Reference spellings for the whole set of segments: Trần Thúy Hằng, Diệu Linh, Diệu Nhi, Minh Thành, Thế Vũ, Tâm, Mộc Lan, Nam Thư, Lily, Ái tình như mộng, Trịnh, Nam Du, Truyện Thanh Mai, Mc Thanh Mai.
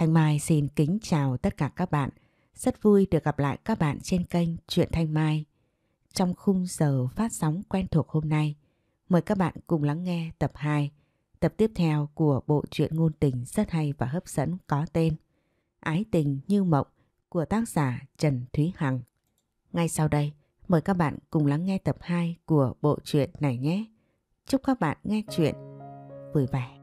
Thanh Mai xin kính chào tất cả các bạn. Rất vui được gặp lại các bạn trên kênh Truyện Thanh Mai. Trong khung giờ phát sóng quen thuộc hôm nay, mời các bạn cùng lắng nghe tập 2, tập tiếp theo của bộ truyện ngôn tình rất hay và hấp dẫn có tên Ái tình như mộng của tác giả Trần Thúy Hằng. Ngay sau đây, mời các bạn cùng lắng nghe tập 2 của bộ truyện này nhé. Chúc các bạn nghe truyện vui vẻ.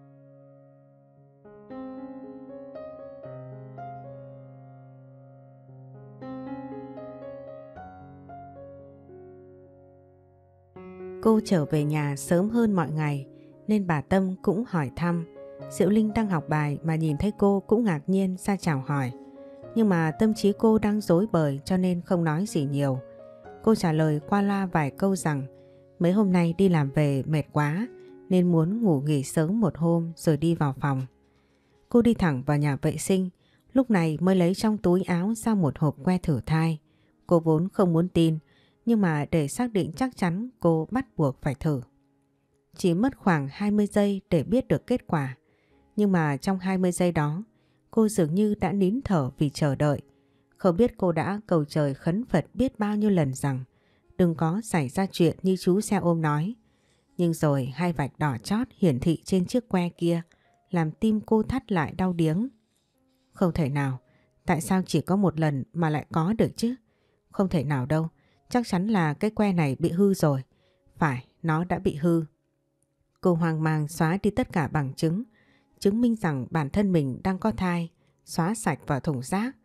Cô trở về nhà sớm hơn mọi ngày nên bà Tâm cũng hỏi thăm. Diệu Linh đang học bài mà nhìn thấy cô cũng ngạc nhiên ra chào hỏi. Nhưng mà tâm trí cô đang rối bời cho nên không nói gì nhiều. Cô trả lời qua loa vài câu rằng mấy hôm nay đi làm về mệt quá nên muốn ngủ nghỉ sớm một hôm rồi đi vào phòng. Cô đi thẳng vào nhà vệ sinh, lúc này mới lấy trong túi áo ra một hộp que thử thai. Cô vốn không muốn tin, nhưng mà để xác định chắc chắn cô bắt buộc phải thử. Chỉ mất khoảng 20 giây để biết được kết quả. Nhưng mà trong 20 giây đó, cô dường như đã nín thở vì chờ đợi. Không biết cô đã cầu trời khấn Phật biết bao nhiêu lần rằng đừng có xảy ra chuyện như chú xe ôm nói. Nhưng rồi hai vạch đỏ chót hiển thị trên chiếc que kia làm tim cô thắt lại đau điếng. Không thể nào, tại sao chỉ có một lần mà lại có được chứ? Không thể nào đâu, chắc chắn là cái que này bị hư rồi. Phải, nó đã bị hư. Cô hoang mang xóa đi tất cả bằng chứng, chứng minh rằng bản thân mình đang có thai, xóa sạch vào thùng rác.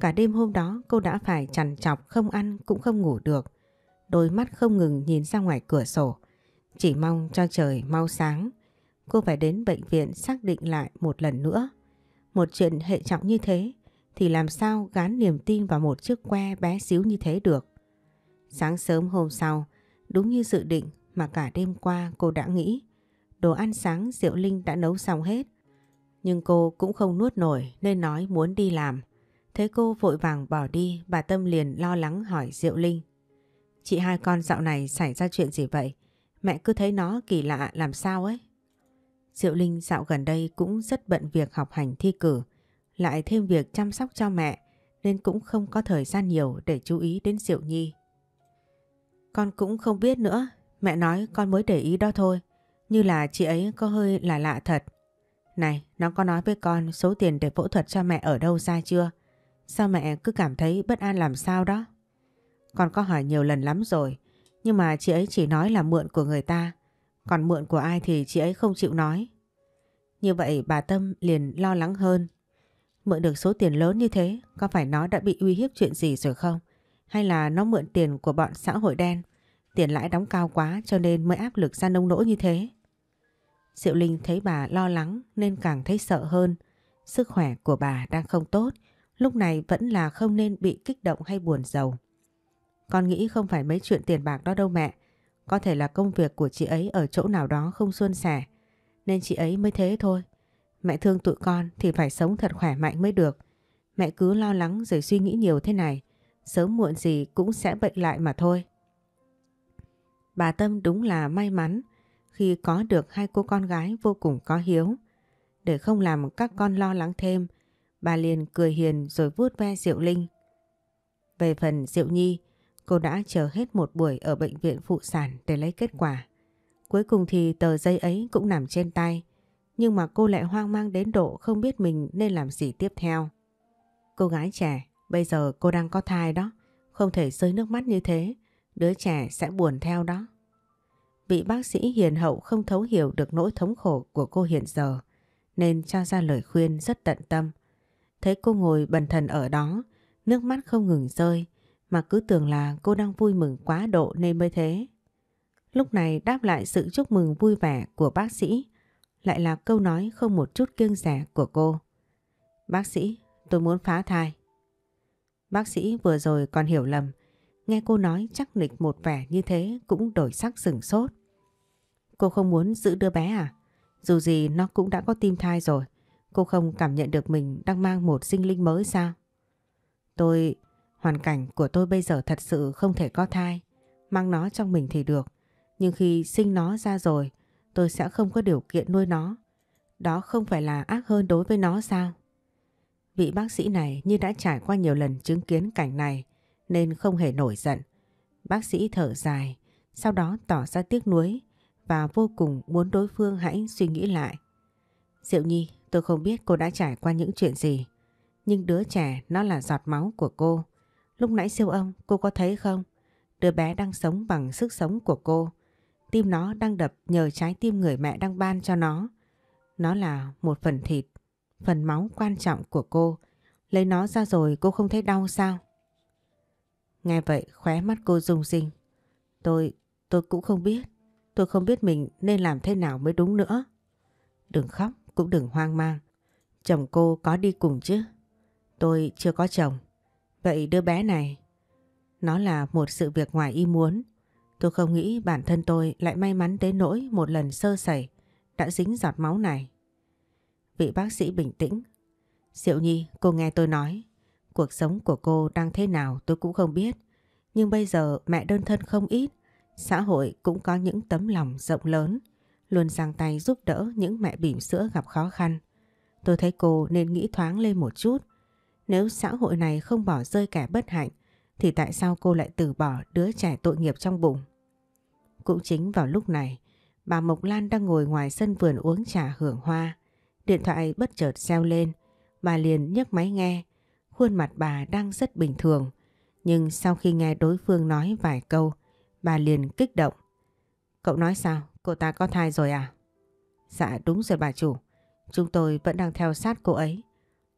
Cả đêm hôm đó cô đã phải trằn trọc không ăn cũng không ngủ được. Đôi mắt không ngừng nhìn ra ngoài cửa sổ, chỉ mong cho trời mau sáng. Cô phải đến bệnh viện xác định lại một lần nữa. Một chuyện hệ trọng như thế thì làm sao gán niềm tin vào một chiếc que bé xíu như thế được. Sáng sớm hôm sau, đúng như dự định mà cả đêm qua cô đã nghĩ, đồ ăn sáng Diệu Linh đã nấu xong hết. Nhưng cô cũng không nuốt nổi nên nói muốn đi làm. Thế cô vội vàng bỏ đi, bà Tâm liền lo lắng hỏi Diệu Linh. Chị hai con dạo này xảy ra chuyện gì vậy? Mẹ cứ thấy nó kỳ lạ làm sao ấy. Diệu Linh dạo gần đây cũng rất bận việc học hành thi cử, lại thêm việc chăm sóc cho mẹ nên cũng không có thời gian nhiều để chú ý đến Diệu Nhi. Con cũng không biết nữa, mẹ nói con mới để ý đó thôi, như là chị ấy có hơi là lạ thật. Này, nó có nói với con số tiền để phẫu thuật cho mẹ ở đâu ra chưa? Sao mẹ cứ cảm thấy bất an làm sao đó? Con có hỏi nhiều lần lắm rồi, nhưng mà chị ấy chỉ nói là mượn của người ta, còn mượn của ai thì chị ấy không chịu nói. Như vậy bà Tâm liền lo lắng hơn. Mượn được số tiền lớn như thế, có phải nó đã bị uy hiếp chuyện gì rồi không? Hay là nó mượn tiền của bọn xã hội đen, tiền lãi đóng cao quá cho nên mới áp lực ra nông nỗi như thế? Diệu Linh thấy bà lo lắng nên càng thấy sợ hơn. Sức khỏe của bà đang không tốt, lúc này vẫn là không nên bị kích động hay buồn rầu. Con nghĩ không phải mấy chuyện tiền bạc đó đâu mẹ, có thể là công việc của chị ấy ở chỗ nào đó không suôn sẻ, nên chị ấy mới thế thôi. Mẹ thương tụi con thì phải sống thật khỏe mạnh mới được. Mẹ cứ lo lắng rồi suy nghĩ nhiều thế này, sớm muộn gì cũng sẽ bệnh lại mà thôi. Bà Tâm đúng là may mắn khi có được hai cô con gái vô cùng có hiếu. Để không làm các con lo lắng thêm, bà liền cười hiền rồi vuốt ve Diệu Linh. Về phần Diệu Nhi, cô đã chờ hết một buổi ở bệnh viện phụ sản để lấy kết quả. Cuối cùng thì tờ giấy ấy cũng nằm trên tay, nhưng mà cô lại hoang mang đến độ không biết mình nên làm gì tiếp theo. Cô gái trẻ, bây giờ cô đang có thai đó, không thể rơi nước mắt như thế, đứa trẻ sẽ buồn theo đó. Vị bác sĩ hiền hậu không thấu hiểu được nỗi thống khổ của cô hiện giờ, nên cho ra lời khuyên rất tận tâm. Thấy cô ngồi bần thần ở đó, nước mắt không ngừng rơi, mà cứ tưởng là cô đang vui mừng quá độ nên mới thế. Lúc này đáp lại sự chúc mừng vui vẻ của bác sĩ, lại là câu nói không một chút kiêng dè của cô. Bác sĩ, tôi muốn phá thai. Bác sĩ vừa rồi còn hiểu lầm, nghe cô nói chắc nịch một vẻ như thế cũng đổi sắc sửng sốt. Cô không muốn giữ đứa bé à? Dù gì nó cũng đã có tim thai rồi, cô không cảm nhận được mình đang mang một sinh linh mới sao? Hoàn cảnh của tôi bây giờ thật sự không thể có thai, mang nó trong mình thì được, nhưng khi sinh nó ra rồi, tôi sẽ không có điều kiện nuôi nó. Đó không phải là ác hơn đối với nó sao? Vị bác sĩ này như đã trải qua nhiều lần chứng kiến cảnh này nên không hề nổi giận. Bác sĩ thở dài, sau đó tỏ ra tiếc nuối và vô cùng muốn đối phương hãy suy nghĩ lại. Diệu Nhi, tôi không biết cô đã trải qua những chuyện gì, nhưng đứa trẻ nó là giọt máu của cô. Lúc nãy siêu âm cô có thấy không? Đứa bé đang sống bằng sức sống của cô. Tim nó đang đập nhờ trái tim người mẹ đang ban cho nó. Nó là một phần thịt, phần máu quan trọng của cô. Lấy nó ra rồi cô không thấy đau sao? Nghe vậy khóe mắt cô rung rinh. Tôi cũng không biết. Tôi không biết mình nên làm thế nào mới đúng nữa. Đừng khóc cũng đừng hoang mang. Chồng cô có đi cùng chứ? Tôi chưa có chồng. Vậy đứa bé này? Nó là một sự việc ngoài ý muốn. Tôi không nghĩ bản thân tôi lại may mắn đến nỗi một lần sơ sẩy đã dính giọt máu này. Vị bác sĩ bình tĩnh. Diệu Nhi, cô nghe tôi nói. Cuộc sống của cô đang thế nào tôi cũng không biết. Nhưng bây giờ mẹ đơn thân không ít. Xã hội cũng có những tấm lòng rộng lớn, luôn giang tay giúp đỡ những mẹ bỉm sữa gặp khó khăn. Tôi thấy cô nên nghĩ thoáng lên một chút. Nếu xã hội này không bỏ rơi kẻ bất hạnh, thì tại sao cô lại từ bỏ đứa trẻ tội nghiệp trong bụng? Cũng chính vào lúc này, bà Mộc Lan đang ngồi ngoài sân vườn uống trà hưởng hoa. Điện thoại bất chợt reo lên, bà liền nhấc máy nghe. Khuôn mặt bà đang rất bình thường, nhưng sau khi nghe đối phương nói vài câu, bà liền kích động. Cậu nói sao? Cô ta có thai rồi à? Dạ đúng rồi bà chủ, chúng tôi vẫn đang theo sát cô ấy.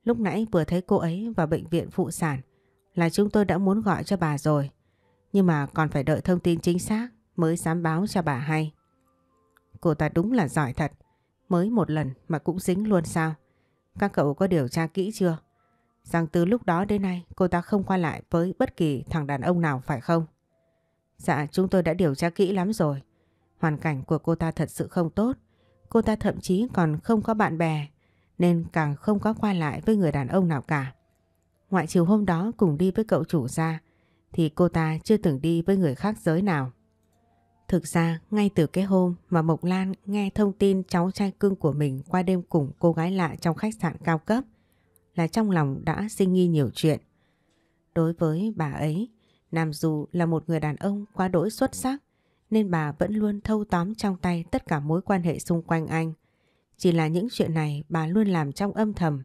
Lúc nãy vừa thấy cô ấy vào bệnh viện phụ sản là chúng tôi đã muốn gọi cho bà rồi. Nhưng mà còn phải đợi thông tin chính xác mới dám báo cho bà hay. Cô ta đúng là giỏi thật. Mới một lần mà cũng dính luôn sao? Các cậu có điều tra kỹ chưa? Rằng từ lúc đó đến nay cô ta không qua lại với bất kỳ thằng đàn ông nào phải không? Dạ chúng tôi đã điều tra kỹ lắm rồi. Hoàn cảnh của cô ta thật sự không tốt. Cô ta thậm chí còn không có bạn bè, nên càng không có qua lại với người đàn ông nào cả. Ngoại trừ hôm đó cùng đi với cậu chủ ra, thì cô ta chưa từng đi với người khác giới nào. Thực ra ngay từ cái hôm mà Mộc Lan nghe thông tin cháu trai cưng của mình qua đêm cùng cô gái lạ trong khách sạn cao cấp, là trong lòng đã sinh nghi nhiều chuyện. Đối với bà ấy, Nam Du là một người đàn ông quá đỗi xuất sắc, nên bà vẫn luôn thâu tóm trong tay tất cả mối quan hệ xung quanh anh. Chỉ là những chuyện này bà luôn làm trong âm thầm,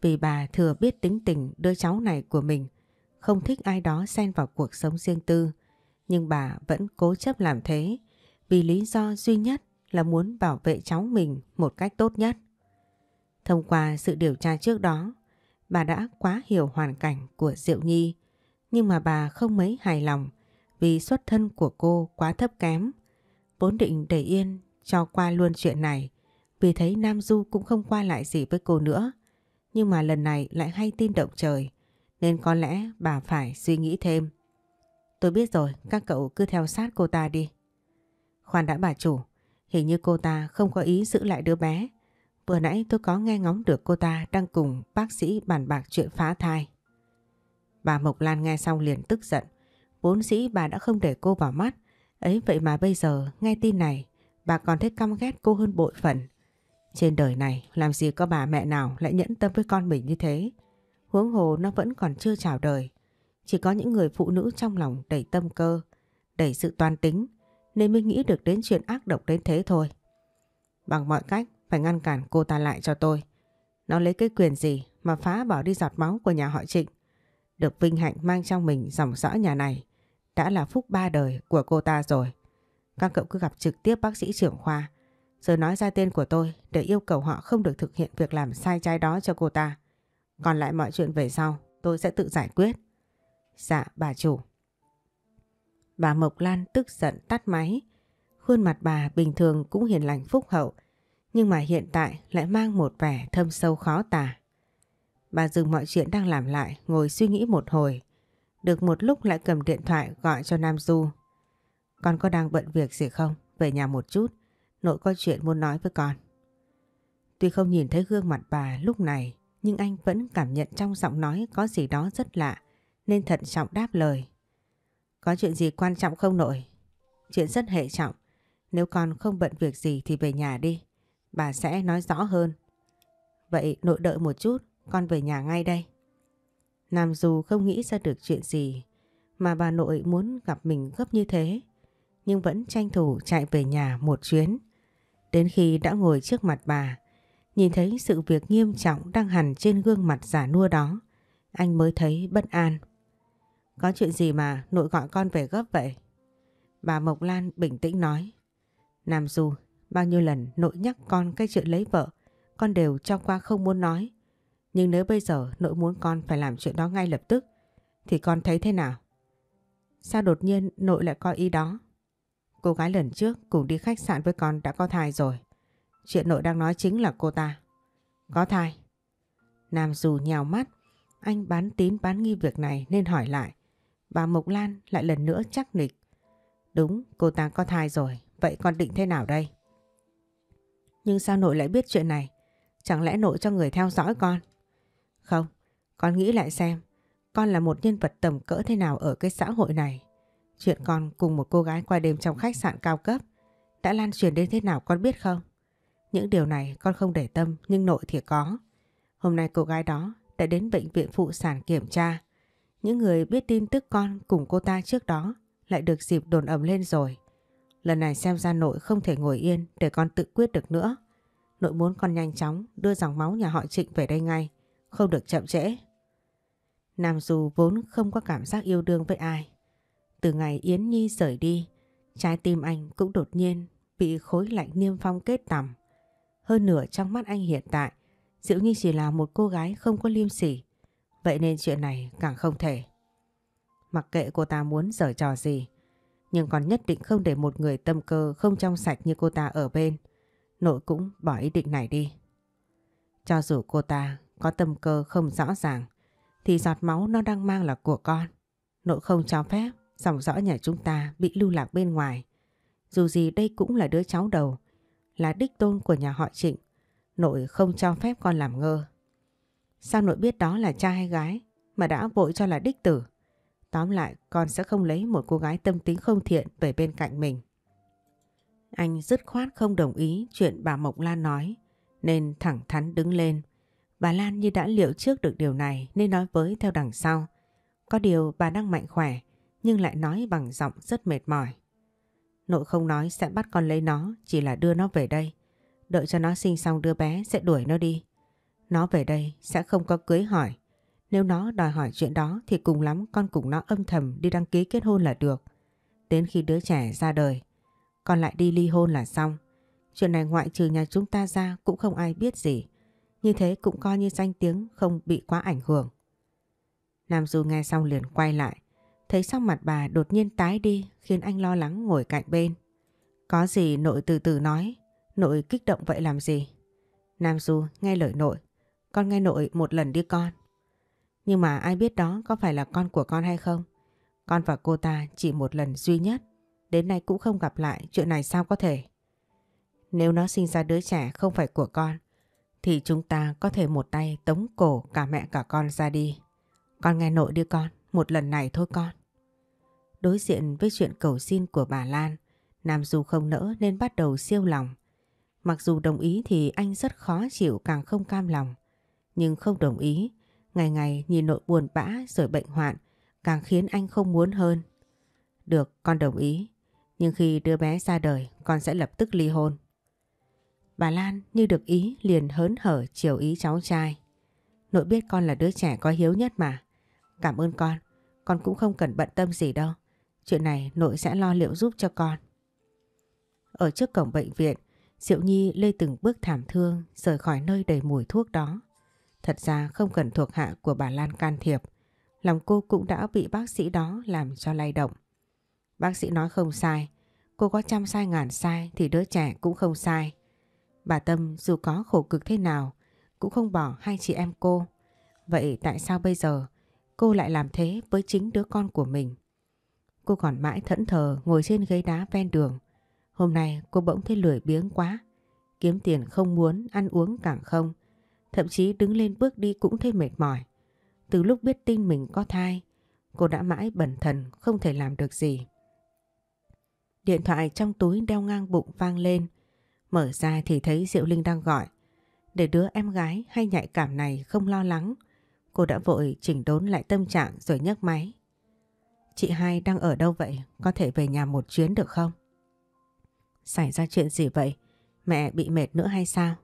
vì bà thừa biết tính tình đứa cháu này của mình, không thích ai đó xen vào cuộc sống riêng tư. Nhưng bà vẫn cố chấp làm thế, vì lý do duy nhất là muốn bảo vệ cháu mình một cách tốt nhất. Thông qua sự điều tra trước đó, bà đã quá hiểu hoàn cảnh của Diệu Nhi, nhưng mà bà không mấy hài lòng vì xuất thân của cô quá thấp kém. Vốn định để yên cho qua luôn chuyện này, vì thấy Nam Du cũng không qua lại gì với cô nữa. Nhưng mà lần này lại hay tin động trời, nên có lẽ bà phải suy nghĩ thêm. Tôi biết rồi, các cậu cứ theo sát cô ta đi. Khoan đã bà chủ, hình như cô ta không có ý giữ lại đứa bé. Vừa nãy tôi có nghe ngóng được cô ta đang cùng bác sĩ bàn bạc chuyện phá thai. Bà Mộc Lan nghe xong liền tức giận. Vốn dĩ bà đã không để cô vào mắt, ấy vậy mà bây giờ nghe tin này, bà còn thấy căm ghét cô hơn bội phần. Trên đời này làm gì có bà mẹ nào lại nhẫn tâm với con mình như thế. Huống hồ nó vẫn còn chưa chào đời. Chỉ có những người phụ nữ trong lòng đầy tâm cơ, đầy sự toan tính, nên mới nghĩ được đến chuyện ác độc đến thế thôi. Bằng mọi cách phải ngăn cản cô ta lại cho tôi. Nó lấy cái quyền gì mà phá bỏ đi giọt máu của nhà họ Trịnh? Được vinh hạnh mang trong mình dòng dõi nhà này đã là phúc ba đời của cô ta rồi. Các cậu cứ gặp trực tiếp bác sĩ trưởng khoa, rồi nói ra tên của tôi để yêu cầu họ không được thực hiện việc làm sai trái đó cho cô ta. Còn lại mọi chuyện về sau tôi sẽ tự giải quyết. Dạ bà chủ. Bà Mộc Lan tức giận tắt máy. Khuôn mặt bà bình thường cũng hiền lành phúc hậu, nhưng mà hiện tại lại mang một vẻ thâm sâu khó tả. Bà dừng mọi chuyện đang làm lại, ngồi suy nghĩ một hồi. Được một lúc lại cầm điện thoại gọi cho Nam Du. Con có đang bận việc gì không? Về nhà một chút, nội có chuyện muốn nói với con. Tuy không nhìn thấy gương mặt bà lúc này, nhưng anh vẫn cảm nhận trong giọng nói có gì đó rất lạ, nên thận trọng đáp lời. Có chuyện gì quan trọng không nội? Chuyện rất hệ trọng. Nếu con không bận việc gì thì về nhà đi, bà sẽ nói rõ hơn. Vậy nội đợi một chút, con về nhà ngay đây. Nam Du không nghĩ ra được chuyện gì mà bà nội muốn gặp mình gấp như thế, nhưng vẫn tranh thủ chạy về nhà một chuyến. Đến khi đã ngồi trước mặt bà, nhìn thấy sự việc nghiêm trọng đang hằn trên gương mặt già nua đó, anh mới thấy bất an. Có chuyện gì mà nội gọi con về gấp vậy? Bà Mộc Lan bình tĩnh nói. Nam Du, bao nhiêu lần nội nhắc con cái chuyện lấy vợ, con đều cho qua không muốn nói. Nhưng nếu bây giờ nội muốn con phải làm chuyện đó ngay lập tức, thì con thấy thế nào? Sao đột nhiên nội lại có ý đó? Cô gái lần trước cùng đi khách sạn với con đã có thai rồi. Chuyện nội đang nói chính là cô ta. Có thai? Nam Du nhào mắt, anh bán tín bán nghi việc này nên hỏi lại. Bà Mộc Lan lại lần nữa chắc nịch. Đúng, cô ta có thai rồi, vậy con định thế nào đây? Nhưng sao nội lại biết chuyện này? Chẳng lẽ nội cho người theo dõi con? Không, con nghĩ lại xem, con là một nhân vật tầm cỡ thế nào ở cái xã hội này. Chuyện con cùng một cô gái qua đêm trong khách sạn cao cấp đã lan truyền đến thế nào con biết không? Những điều này con không để tâm nhưng nội thì có. Hôm nay cô gái đó đã đến bệnh viện phụ sản kiểm tra. Những người biết tin tức con cùng cô ta trước đó lại được dịp đồn ầm lên rồi. Lần này xem ra nội không thể ngồi yên để con tự quyết được nữa. Nội muốn con nhanh chóng đưa dòng máu nhà họ Trịnh về đây ngay, không được chậm trễ. Nam Du vốn không có cảm giác yêu đương với ai. Từ ngày Yến Nhi rời đi, trái tim anh cũng đột nhiên bị khối lạnh niêm phong kết tầm. Hơn nửa trong mắt anh hiện tại, Diệu Nhi chỉ là một cô gái không có liêm sỉ. Vậy nên chuyện này càng không thể. Mặc kệ cô ta muốn giở trò gì, nhưng còn nhất định không để một người tâm cơ không trong sạch như cô ta ở bên. Nội cũng bỏ ý định này đi. Cho dù cô ta có tâm cơ không rõ ràng, thì giọt máu nó đang mang là của con. Nội không cho phép dòng dõi nhà chúng ta bị lưu lạc bên ngoài. Dù gì đây cũng là đứa cháu đầu, là đích tôn của nhà họ Trịnh. Nội không cho phép con làm ngơ. Sao nội biết đó là trai hay gái mà đã vội cho là đích tử? Tóm lại con sẽ không lấy một cô gái tâm tính không thiện về bên cạnh mình. Anh dứt khoát không đồng ý chuyện bà Mộc Lan nói, nên thẳng thắn đứng lên. Bà Lan như đã liệu trước được điều này nên nói với theo đằng sau. Có điều bà đang mạnh khỏe nhưng lại nói bằng giọng rất mệt mỏi. Nội không nói sẽ bắt con lấy nó, chỉ là đưa nó về đây. Đợi cho nó sinh xong đứa bé sẽ đuổi nó đi. Nó về đây sẽ không có cưới hỏi. Nếu nó đòi hỏi chuyện đó thì cùng lắm con cùng nó âm thầm đi đăng ký kết hôn là được. Đến khi đứa trẻ ra đời, con lại đi ly hôn là xong. Chuyện này ngoại trừ nhà chúng ta ra cũng không ai biết gì. Như thế cũng coi như danh tiếng không bị quá ảnh hưởng. Nam Du nghe xong liền quay lại. Thấy sắc mặt bà đột nhiên tái đi khiến anh lo lắng ngồi cạnh bên. Có gì nội từ từ nói. Nội kích động vậy làm gì? Nam Du nghe lời nội. Con nghe nội một lần đi con. Nhưng mà ai biết đó có phải là con của con hay không? Con và cô ta chỉ một lần duy nhất. Đến nay cũng không gặp lại, chuyện này sao có thể? Nếu nó sinh ra đứa trẻ không phải của con, thì chúng ta có thể một tay tống cổ cả mẹ cả con ra đi. Con nghe nội đi con, một lần này thôi con. Đối diện với chuyện cầu xin của bà Lan, Nam Du không nỡ nên bắt đầu siêu lòng. Mặc dù đồng ý thì anh rất khó chịu càng không cam lòng. Nhưng không đồng ý, ngày ngày nhìn nội buồn bã rồi bệnh hoạn, càng khiến anh không muốn hơn. Được, con đồng ý. Nhưng khi đứa bé ra đời, con sẽ lập tức ly hôn. Bà Lan như được ý liền hớn hở chiều ý cháu trai. Nội biết con là đứa trẻ có hiếu nhất mà. Cảm ơn con cũng không cần bận tâm gì đâu. Chuyện này nội sẽ lo liệu giúp cho con. Ở trước cổng bệnh viện, Diệu Nhi lê từng bước thảm thương rời khỏi nơi đầy mùi thuốc đó. Thật ra không cần thuộc hạ của bà Lan can thiệp, lòng cô cũng đã bị bác sĩ đó làm cho lay động. Bác sĩ nói không sai, cô có trăm sai ngàn sai thì đứa trẻ cũng không sai. Bà Tâm dù có khổ cực thế nào cũng không bỏ hai chị em cô. Vậy tại sao bây giờ cô lại làm thế với chính đứa con của mình? Cô còn mãi thẫn thờ ngồi trên ghế đá ven đường. Hôm nay cô bỗng thấy lười biếng quá, kiếm tiền không muốn, ăn uống càng không. Thậm chí đứng lên bước đi cũng thấy mệt mỏi. Từ lúc biết tin mình có thai, cô đã mãi bần thần không thể làm được gì. Điện thoại trong túi đeo ngang bụng vang lên. Mở ra thì thấy Diệu Linh đang gọi. Để đứa em gái hay nhạy cảm này không lo lắng, cô đã vội chỉnh đốn lại tâm trạng rồi nhấc máy. Chị hai đang ở đâu vậy? Có thể về nhà một chuyến được không? Xảy ra chuyện gì vậy? Mẹ bị mệt nữa hay sao?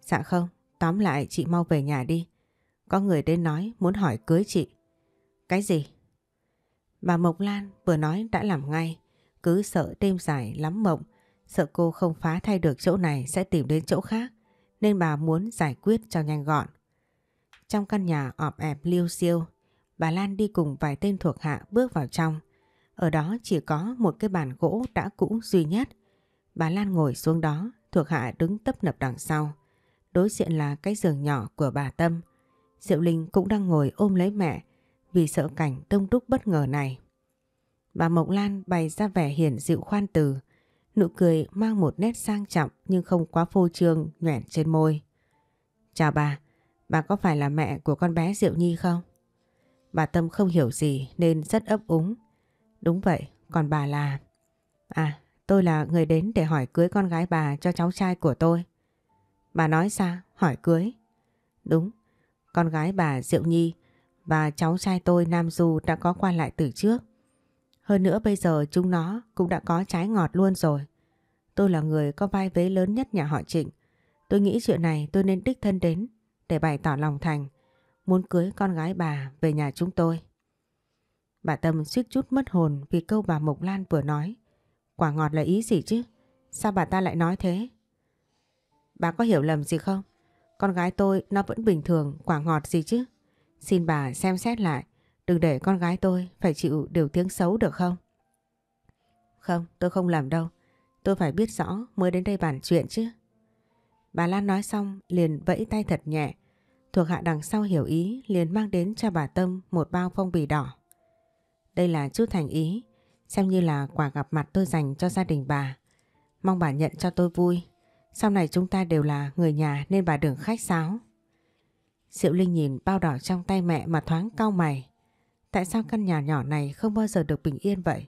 Dạ không, tóm lại chị mau về nhà đi. Có người đến nói muốn hỏi cưới chị. Cái gì? Bà Mộc Lan vừa nói đã làm ngay. Cứ sợ đêm dài lắm mộng, sợ cô không phá thay được chỗ này sẽ tìm đến chỗ khác, nên bà muốn giải quyết cho nhanh gọn. Trong căn nhà ọp ẹp liêu xiêu, bà Lan đi cùng vài tên thuộc hạ bước vào trong. Ở đó chỉ có một cái bàn gỗ đã cũ duy nhất. Bà Lan ngồi xuống đó, thuộc hạ đứng tấp nập đằng sau. Đối diện là cái giường nhỏ của bà Tâm. Diệu Linh cũng đang ngồi ôm lấy mẹ vì sợ cảnh đông đúc bất ngờ này. Bà Mộc Lan bày ra vẻ hiền dịu khoan từ, nụ cười mang một nét sang trọng nhưng không quá phô trương nhoẻn trên môi. Chào bà có phải là mẹ của con bé Diệu Nhi không? Bà Tâm không hiểu gì nên rất ấp úng. Đúng vậy, còn bà là... À, tôi là người đến để hỏi cưới con gái bà cho cháu trai của tôi. Bà nói sao? Hỏi cưới? Đúng, con gái bà Diệu Nhi và cháu trai tôi Nam Du đã có qua lại từ trước. Hơn nữa bây giờ chúng nó cũng đã có trái ngọt luôn rồi. Tôi là người có vai vế lớn nhất nhà họ Trịnh. Tôi nghĩ chuyện này tôi nên đích thân đến để bày tỏ lòng thành, muốn cưới con gái bà về nhà chúng tôi. Bà Tâm suýt chút mất hồn vì câu bà Mộc Lan vừa nói. Quả ngọt là ý gì chứ? Sao bà ta lại nói thế? Bà có hiểu lầm gì không? Con gái tôi nó vẫn bình thường, quả ngọt gì chứ? Xin bà xem xét lại. Đừng để con gái tôi phải chịu điều tiếng xấu được không? Không, tôi không làm đâu. Tôi phải biết rõ mới đến đây bàn chuyện chứ. Bà Lan nói xong liền vẫy tay thật nhẹ. Thuộc hạ đằng sau hiểu ý liền mang đến cho bà Tâm một bao phong bì đỏ. Đây là chút thành ý, xem như là quà gặp mặt tôi dành cho gia đình bà. Mong bà nhận cho tôi vui. Sau này chúng ta đều là người nhà nên bà đừng khách sáo. Diệu Linh nhìn bao đỏ trong tay mẹ mà thoáng cau mày. Tại sao căn nhà nhỏ này không bao giờ được bình yên vậy?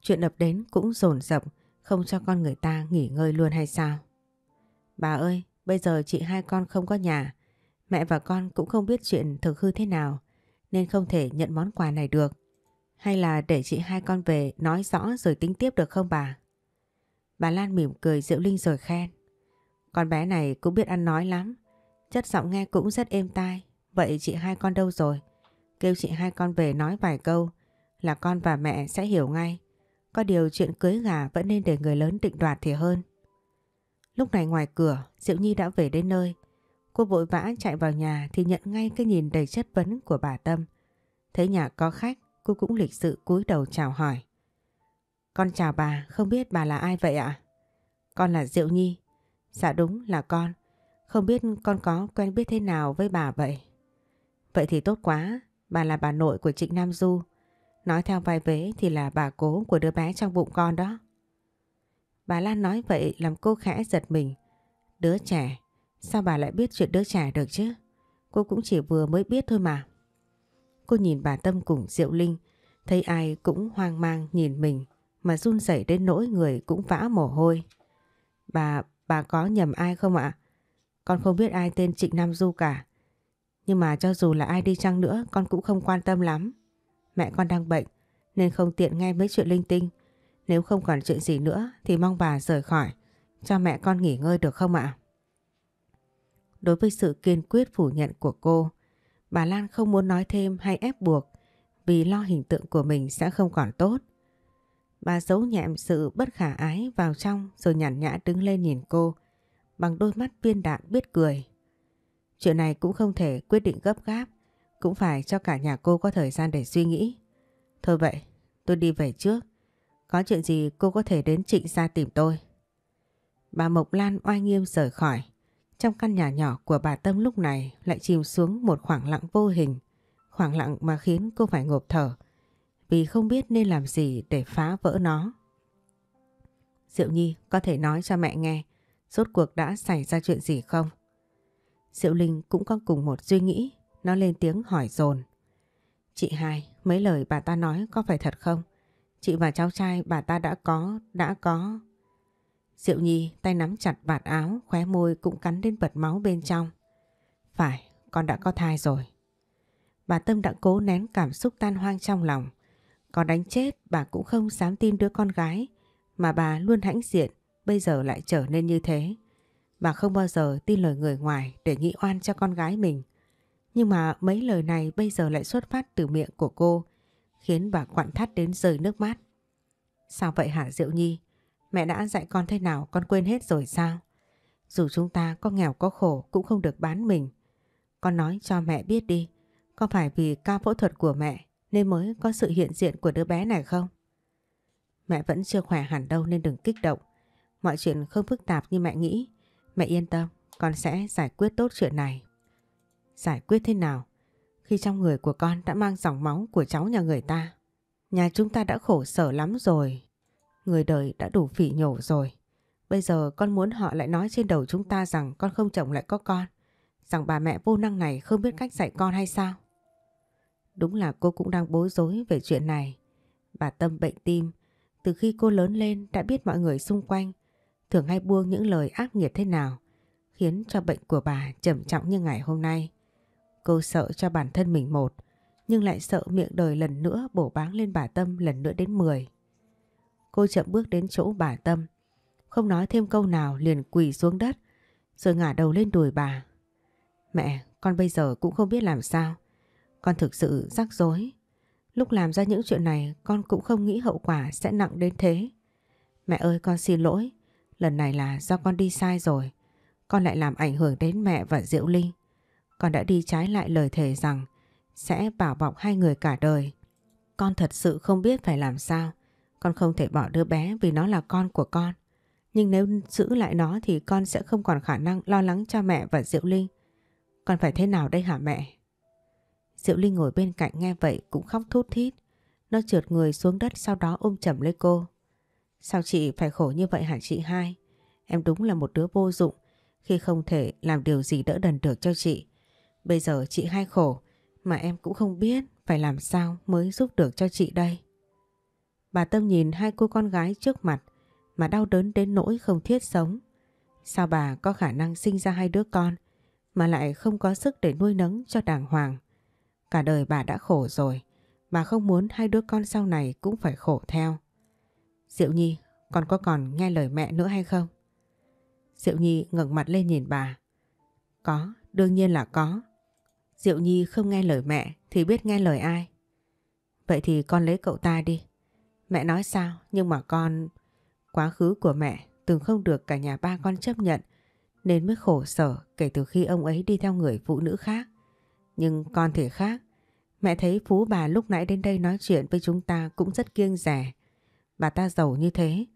Chuyện ập đến cũng dồn dập, không cho con người ta nghỉ ngơi luôn hay sao? Bà ơi, bây giờ chị hai con không có nhà. Mẹ và con cũng không biết chuyện thực hư thế nào, nên không thể nhận món quà này được. Hay là để chị hai con về nói rõ rồi tính tiếp được không bà? Bà Lan mỉm cười Diệu Linh rồi khen. Con bé này cũng biết ăn nói lắm, chất giọng nghe cũng rất êm tai. Vậy chị hai con đâu rồi? Kêu chị hai con về nói vài câu là con và mẹ sẽ hiểu ngay. Có điều chuyện cưới gả vẫn nên để người lớn định đoạt thì hơn. Lúc này ngoài cửa, Diệu Nhi đã về đến nơi. Cô vội vã chạy vào nhà thì nhận ngay cái nhìn đầy chất vấn của bà Tâm. Thấy nhà có khách, cô cũng lịch sự cúi đầu chào hỏi. Con chào bà, không biết bà là ai vậy ạ? Con là Diệu Nhi. Dạ đúng là con. Không biết con có quen biết thế nào với bà vậy? Vậy thì tốt quá. Bà là bà nội của Trịnh Nam Du. Nói theo vai vế thì là bà cố của đứa bé trong bụng con đó. Bà Lan nói vậy làm cô khẽ giật mình. Đứa trẻ? Sao bà lại biết chuyện đứa trẻ được chứ? Cô cũng chỉ vừa mới biết thôi mà. Cô nhìn bà Tâm cùng Diệu Linh, thấy ai cũng hoang mang nhìn mình mà run rẩy đến nỗi người cũng vã mồ hôi. Bà có nhầm ai không ạ? Con không biết ai tên Trịnh Nam Du cả. Nhưng mà cho dù là ai đi chăng nữa con cũng không quan tâm lắm. Mẹ con đang bệnh nên không tiện nghe mấy chuyện linh tinh. Nếu không còn chuyện gì nữa thì mong bà rời khỏi, cho mẹ con nghỉ ngơi được không ạ? Đối với sự kiên quyết phủ nhận của cô, bà Lan không muốn nói thêm hay ép buộc vì lo hình tượng của mình sẽ không còn tốt. Bà giấu nhẹm sự bất khả ái vào trong rồi nhàn nhã đứng lên nhìn cô bằng đôi mắt viên đạn biết cười. Chuyện này cũng không thể quyết định gấp gáp, cũng phải cho cả nhà cô có thời gian để suy nghĩ. Thôi vậy, tôi đi về trước. Có chuyện gì cô có thể đến Trịnh gia tìm tôi. Bà Mộc Lan oai nghiêm rời khỏi. Trong căn nhà nhỏ của bà Tâm lúc này lại chìm xuống một khoảng lặng vô hình. Khoảng lặng mà khiến cô phải ngộp thở vì không biết nên làm gì để phá vỡ nó. Diệu Nhi, có thể nói cho mẹ nghe rốt cuộc đã xảy ra chuyện gì không? Diệu Linh cũng có cùng một suy nghĩ, nó lên tiếng hỏi dồn. Chị hai, mấy lời bà ta nói có phải thật không? Chị và cháu trai bà ta đã có... Diệu Nhi tay nắm chặt vạt áo, khóe môi cũng cắn đến bật máu bên trong. Phải, con đã có thai rồi. Bà Tâm đã cố nén cảm xúc tan hoang trong lòng. Có đánh chết bà cũng không dám tin đứa con gái mà bà luôn hãnh diện bây giờ lại trở nên như thế. Bà không bao giờ tin lời người ngoài để nghĩ oan cho con gái mình. Nhưng mà mấy lời này bây giờ lại xuất phát từ miệng của cô, khiến bà quặn thắt đến rơi nước mắt. Sao vậy hả Diệu Nhi? Mẹ đã dạy con thế nào con quên hết rồi sao? Dù chúng ta có nghèo có khổ cũng không được bán mình. Con nói cho mẹ biết đi, có phải vì ca phẫu thuật của mẹ nên mới có sự hiện diện của đứa bé này không? Mẹ vẫn chưa khỏe hẳn đâu nên đừng kích động. Mọi chuyện không phức tạp như mẹ nghĩ. Mẹ yên tâm, con sẽ giải quyết tốt chuyện này. Giải quyết thế nào? Khi trong người của con đã mang dòng máu của cháu nhà người ta. Nhà chúng ta đã khổ sở lắm rồi. Người đời đã đủ phỉ nhổ rồi. Bây giờ con muốn họ lại nói trên đầu chúng ta rằng con không chồng lại có con. Rằng bà mẹ vô năng này không biết cách dạy con hay sao? Đúng là cô cũng đang bối rối về chuyện này. Bà Tâm bệnh tim. Từ khi cô lớn lên đã biết mọi người xung quanh thường hay buông những lời ác nghiệt thế nào, khiến cho bệnh của bà trầm trọng như ngày hôm nay. Cô sợ cho bản thân mình một, nhưng lại sợ miệng đời lần nữa bổ báng lên bà Tâm lần nữa đến 10. Cô chậm bước đến chỗ bà Tâm, không nói thêm câu nào liền quỳ xuống đất, rồi ngả đầu lên đùi bà. Mẹ, con bây giờ cũng không biết làm sao. Con thực sự rắc rối. Lúc làm ra những chuyện này con cũng không nghĩ hậu quả sẽ nặng đến thế. Mẹ ơi, con xin lỗi. Lần này là do con đi sai rồi. Con lại làm ảnh hưởng đến mẹ và Diệu Linh. Con đã đi trái lại lời thề rằng sẽ bảo bọc hai người cả đời. Con thật sự không biết phải làm sao. Con không thể bỏ đứa bé vì nó là con của con. Nhưng nếu giữ lại nó thì con sẽ không còn khả năng lo lắng cho mẹ và Diệu Linh. Con phải thế nào đây hả mẹ? Diệu Linh ngồi bên cạnh nghe vậy cũng khóc thút thít. Nó trượt người xuống đất sau đó ôm chầm lấy cô. Sao chị phải khổ như vậy hả chị hai? Em đúng là một đứa vô dụng khi không thể làm điều gì đỡ đần được cho chị. Bây giờ chị hai khổ mà em cũng không biết phải làm sao mới giúp được cho chị đây. Bà Tâm nhìn hai cô con gái trước mặt mà đau đớn đến nỗi không thiết sống. Sao bà có khả năng sinh ra hai đứa con mà lại không có sức để nuôi nấng cho đàng hoàng? Cả đời bà đã khổ rồi, bà không muốn hai đứa con sau này cũng phải khổ theo. Diệu Nhi, con có còn nghe lời mẹ nữa hay không? Diệu Nhi ngẩng mặt lên nhìn bà. Có, đương nhiên là có. Diệu Nhi không nghe lời mẹ thì biết nghe lời ai? Vậy thì con lấy cậu ta đi. Mẹ nói sao, nhưng mà con... Quá khứ của mẹ từng không được cả nhà ba con chấp nhận nên mới khổ sở kể từ khi ông ấy đi theo người phụ nữ khác. Nhưng con thì khác. Mẹ thấy phú bà lúc nãy đến đây nói chuyện với chúng ta cũng rất kiêng dè. Bà ta giàu như thế,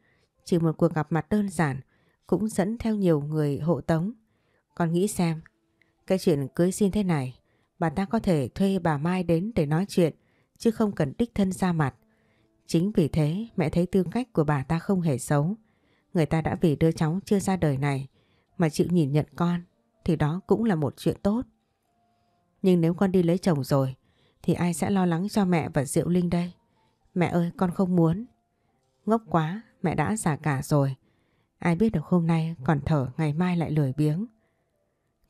chỉ một cuộc gặp mặt đơn giản cũng dẫn theo nhiều người hộ tống. Con nghĩ xem, cái chuyện cưới xin thế này, bà ta có thể thuê bà Mai đến để nói chuyện, chứ không cần đích thân ra mặt. Chính vì thế mẹ thấy tư cách của bà ta không hề xấu. Người ta đã vì đứa cháu chưa ra đời này mà chịu nhìn nhận con, thì đó cũng là một chuyện tốt. Nhưng nếu con đi lấy chồng rồi, thì ai sẽ lo lắng cho mẹ và Diệu Linh đây? Mẹ ơi, con không muốn. Ngốc quá, mẹ đã già cả rồi. Ai biết được hôm nay còn thở, ngày mai lại lười biếng.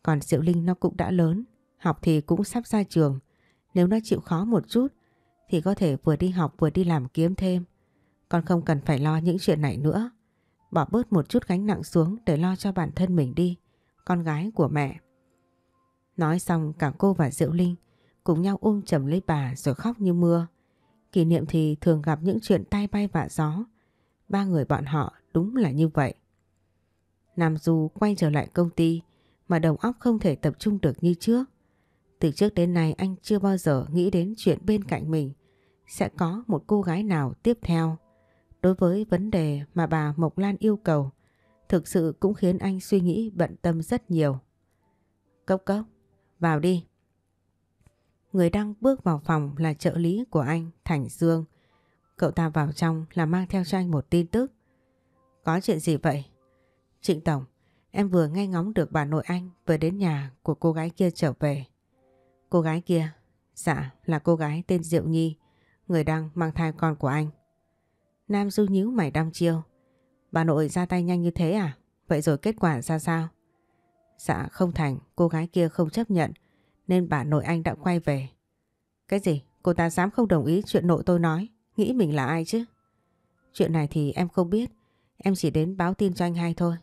Còn Diệu Linh nó cũng đã lớn, học thì cũng sắp ra trường. Nếu nó chịu khó một chút, thì có thể vừa đi học vừa đi làm kiếm thêm. Con không cần phải lo những chuyện này nữa. Bỏ bớt một chút gánh nặng xuống để lo cho bản thân mình đi, con gái của mẹ. Nói xong cả cô và Diệu Linh cùng nhau ôm chầm lấy bà rồi khóc như mưa. Kỷ niệm thì thường gặp những chuyện tai bay vạ gió. Ba người bọn họ đúng là như vậy. Nam Du quay trở lại công ty mà đầu óc không thể tập trung được như trước. Từ trước đến nay anh chưa bao giờ nghĩ đến chuyện bên cạnh mình sẽ có một cô gái nào tiếp theo. Đối với vấn đề mà bà Mộc Lan yêu cầu, thực sự cũng khiến anh suy nghĩ bận tâm rất nhiều. Cốc cốc, vào đi. Người đang bước vào phòng là trợ lý của anh, Thành Dương. Cậu ta vào trong là mang theo cho anh một tin tức. Có chuyện gì vậy? Trịnh Tổng, em vừa nghe ngóng được bà nội anh vừa đến nhà của cô gái kia trở về. Cô gái kia? Dạ, là cô gái tên Diệu Nhi, người đang mang thai con của anh. Nam Du nhíu mày đăm chiêu. Bà nội ra tay nhanh như thế à? Vậy rồi kết quả ra sao? Dạ không thành, cô gái kia không chấp nhận nên bà nội anh đã quay về. Cái gì? Cô ta dám không đồng ý chuyện nội tôi nói? Nghĩ mình là ai chứ? Chuyện này thì em không biết, em chỉ đến báo tin cho anh hay thôi.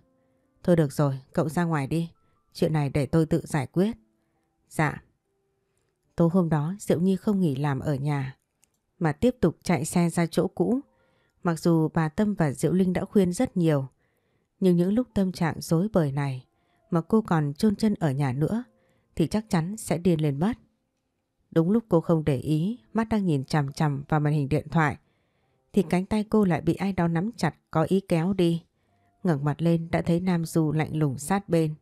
Thôi được rồi, cậu ra ngoài đi, chuyện này để tôi tự giải quyết. Dạ. Tối hôm đó Diệu Nhi không nghỉ làm ở nhà mà tiếp tục chạy xe ra chỗ cũ. Mặc dù bà Tâm và Diệu Linh đã khuyên rất nhiều, nhưng những lúc tâm trạng rối bời này mà cô còn chôn chân ở nhà nữa thì chắc chắn sẽ điên lên mất. Đúng lúc cô không để ý, mắt đang nhìn chằm chằm vào màn hình điện thoại thì cánh tay cô lại bị ai đó nắm chặt có ý kéo đi. Ngẩng mặt lên đã thấy Nam Du lạnh lùng sát bên.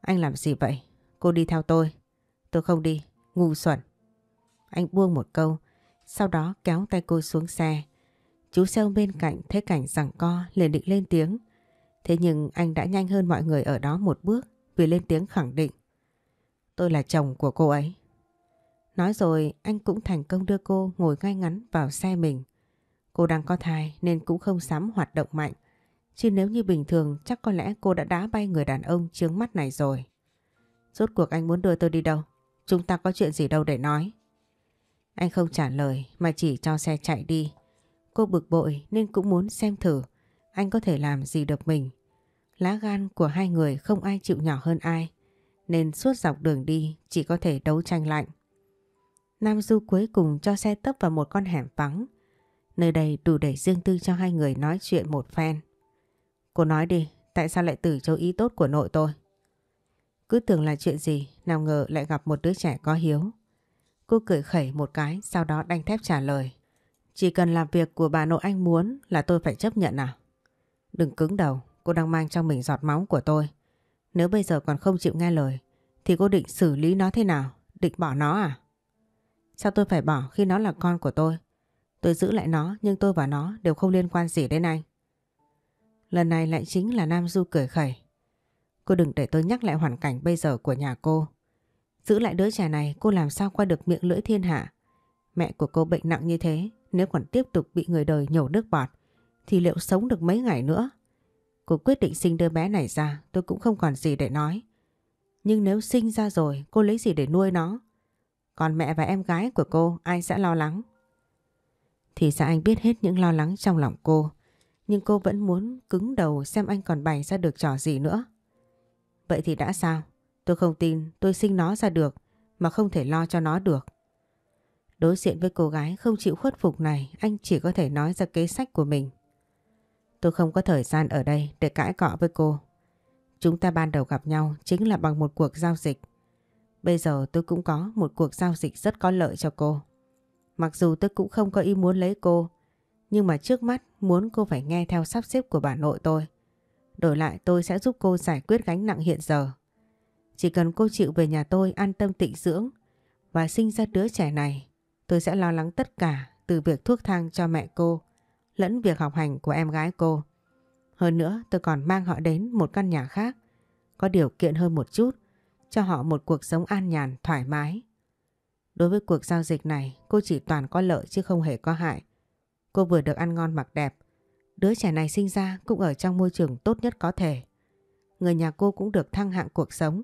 Anh làm gì vậy? Cô đi theo tôi. Tôi không đi, ngu xuẩn. Anh buông một câu, sau đó kéo tay cô xuống xe. Chú xe ôm bên cạnh thấy cảnh giằng co liền định lên tiếng. Thế nhưng anh đã nhanh hơn mọi người ở đó một bước vì lên tiếng khẳng định. Tôi là chồng của cô ấy. Nói rồi anh cũng thành công đưa cô ngồi ngay ngắn vào xe mình. Cô đang có thai nên cũng không dám hoạt động mạnh. Chứ nếu như bình thường chắc có lẽ cô đã đá bay người đàn ông chướng mắt này rồi. Rốt cuộc anh muốn đưa tôi đi đâu? Chúng ta có chuyện gì đâu để nói. Anh không trả lời mà chỉ cho xe chạy đi. Cô bực bội nên cũng muốn xem thử anh có thể làm gì được mình. Lá gan của hai người không ai chịu nhỏ hơn ai, nên suốt dọc đường đi chỉ có thể đấu tranh lạnh. Nam Du cuối cùng cho xe tấp vào một con hẻm vắng. Nơi đây đủ để riêng tư cho hai người nói chuyện một phen. Cô nói đi, tại sao lại từ chối ý tốt của nội tôi? Cứ tưởng là chuyện gì, nào ngờ lại gặp một đứa trẻ có hiếu. Cô cười khẩy một cái, sau đó đanh thép trả lời. Chỉ cần làm việc của bà nội anh muốn là tôi phải chấp nhận à? Đừng cứng đầu, cô đang mang trong mình giọt máu của tôi. Nếu bây giờ còn không chịu nghe lời, thì cô định xử lý nó thế nào? Định bỏ nó à? Sao tôi phải bỏ khi nó là con của tôi? Tôi giữ lại nó nhưng tôi và nó đều không liên quan gì đến anh. Lần này lại chính là Nam Du cười khẩy. Cô đừng để tôi nhắc lại hoàn cảnh bây giờ của nhà cô. Giữ lại đứa trẻ này cô làm sao qua được miệng lưỡi thiên hạ. Mẹ của cô bệnh nặng như thế, nếu còn tiếp tục bị người đời nhổ nước bọt thì liệu sống được mấy ngày nữa. Cô quyết định sinh đứa bé này ra, tôi cũng không còn gì để nói. Nhưng nếu sinh ra rồi cô lấy gì để nuôi nó? Còn mẹ và em gái của cô ai sẽ lo lắng? Thì ra anh biết hết những lo lắng trong lòng cô, nhưng cô vẫn muốn cứng đầu xem anh còn bày ra được trò gì nữa. Vậy thì đã sao? Tôi không tin tôi sinh nó ra được mà không thể lo cho nó được. Đối diện với cô gái không chịu khuất phục này, anh chỉ có thể nói ra kế sách của mình. Tôi không có thời gian ở đây để cãi cọ với cô. Chúng ta ban đầu gặp nhau chính là bằng một cuộc giao dịch. Bây giờ tôi cũng có một cuộc giao dịch rất có lợi cho cô. Mặc dù tôi cũng không có ý muốn lấy cô, nhưng mà trước mắt muốn cô phải nghe theo sắp xếp của bà nội tôi. Đổi lại tôi sẽ giúp cô giải quyết gánh nặng hiện giờ. Chỉ cần cô chịu về nhà tôi an tâm tịnh dưỡng và sinh ra đứa trẻ này, tôi sẽ lo lắng tất cả từ việc thuốc thang cho mẹ cô lẫn việc học hành của em gái cô. Hơn nữa tôi còn mang họ đến một căn nhà khác, có điều kiện hơn một chút, cho họ một cuộc sống an nhàn thoải mái. Đối với cuộc giao dịch này cô chỉ toàn có lợi chứ không hề có hại. Cô vừa được ăn ngon mặc đẹp, đứa trẻ này sinh ra cũng ở trong môi trường tốt nhất có thể. Người nhà cô cũng được thăng hạng cuộc sống.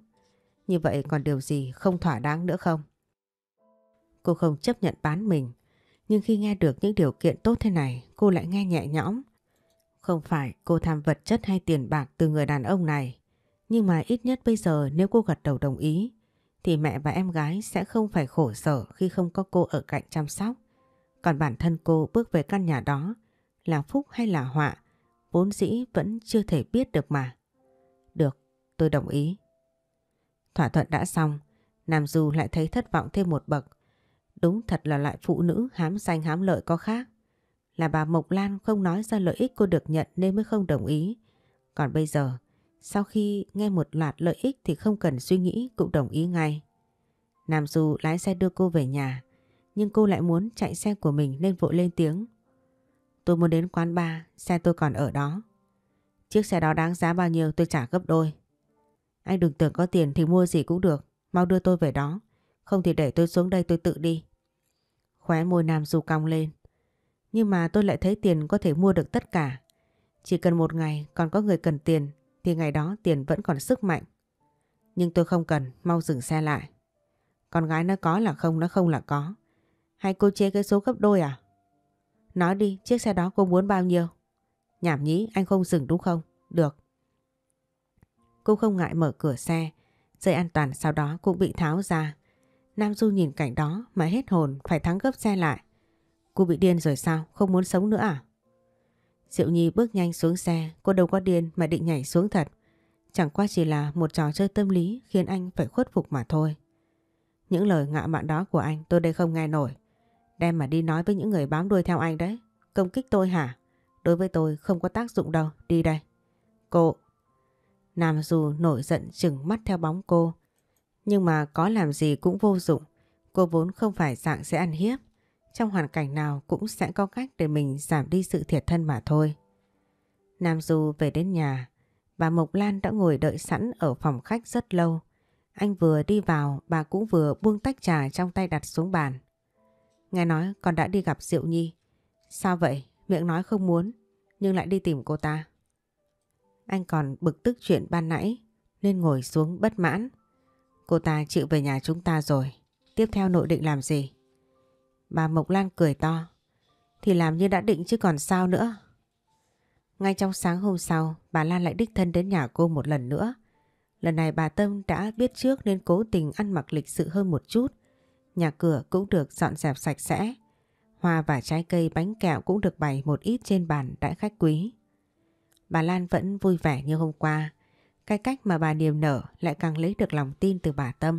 Như vậy còn điều gì không thỏa đáng nữa không? Cô không chấp nhận bán mình, nhưng khi nghe được những điều kiện tốt thế này cô lại nghe nhẹ nhõm. Không phải cô tham vật chất hay tiền bạc từ người đàn ông này, nhưng mà ít nhất bây giờ nếu cô gật đầu đồng ý thì mẹ và em gái sẽ không phải khổ sở khi không có cô ở cạnh chăm sóc. Còn bản thân cô bước về căn nhà đó là phúc hay là họa vốn dĩ vẫn chưa thể biết được mà. Được, tôi đồng ý. Thỏa thuận đã xong, Nam Du lại thấy thất vọng thêm một bậc. Đúng thật là loại phụ nữ hám danh hám lợi có khác. Là bà Mộc Lan không nói ra lợi ích cô được nhận nên mới không đồng ý. Còn bây giờ, sau khi nghe một loạt lợi ích thì không cần suy nghĩ cũng đồng ý ngay. Nam Du lái xe đưa cô về nhà, nhưng cô lại muốn chạy xe của mình nên vội lên tiếng. Tôi muốn đến quán bar, xe tôi còn ở đó. Chiếc xe đó đáng giá bao nhiêu tôi trả gấp đôi. Anh đừng tưởng có tiền thì mua gì cũng được, mau đưa tôi về đó, không thì để tôi xuống đây tôi tự đi. Khóe môi Nam Du cong lên. Nhưng mà tôi lại thấy tiền có thể mua được tất cả. Chỉ cần một ngày còn có người cần tiền thì ngày đó tiền vẫn còn sức mạnh. Nhưng tôi không cần, mau dừng xe lại. Con gái nó có là không, nó không là có. Hay cô chê cái số gấp đôi à? Nói đi, chiếc xe đó cô muốn bao nhiêu? Nhảm nhí, anh không dừng đúng không? Được. Cô không ngại mở cửa xe, dây an toàn sau đó cũng bị tháo ra. Nam Du nhìn cảnh đó mà hết hồn, phải thắng gấp xe lại. Cô bị điên rồi sao? Không muốn sống nữa à? Diệu Nhi bước nhanh xuống xe, cô đâu có điên mà định nhảy xuống thật. Chẳng qua chỉ là một trò chơi tâm lý khiến anh phải khuất phục mà thôi. Những lời ngạo mạn đó của anh tôi đây không nghe nổi. Đem mà đi nói với những người bám đuôi theo anh đấy. Công kích tôi hả? Đối với tôi không có tác dụng đâu, đi đây. Cô! Nam Du nổi giận trừng mắt theo bóng cô. Nhưng mà có làm gì cũng vô dụng. Cô vốn không phải dạng sẽ ăn hiếp. Trong hoàn cảnh nào cũng sẽ có cách để mình giảm đi sự thiệt thân mà thôi. Nam Du về đến nhà. Bà Mộc Lan đã ngồi đợi sẵn ở phòng khách rất lâu. Anh vừa đi vào, bà cũng vừa buông tách trà trong tay đặt xuống bàn. Nghe nói con đã đi gặp Diệu Nhi. Sao vậy? Miệng nói không muốn, nhưng lại đi tìm cô ta. Anh còn bực tức chuyện ban nãy, nên ngồi xuống bất mãn. Cô ta chịu về nhà chúng ta rồi, tiếp theo nội định làm gì? Bà Mộc Lan cười to. Thì làm như đã định chứ còn sao nữa. Ngay trong sáng hôm sau, bà Lan lại đích thân đến nhà cô một lần nữa. Lần này bà Tâm đã biết trước nên cố tình ăn mặc lịch sự hơn một chút. Nhà cửa cũng được dọn dẹp sạch sẽ. Hoa và trái cây, bánh kẹo cũng được bày một ít trên bàn đãi khách quý. Bà Lan vẫn vui vẻ như hôm qua. Cái cách mà bà niềm nở lại càng lấy được lòng tin từ bà Tâm.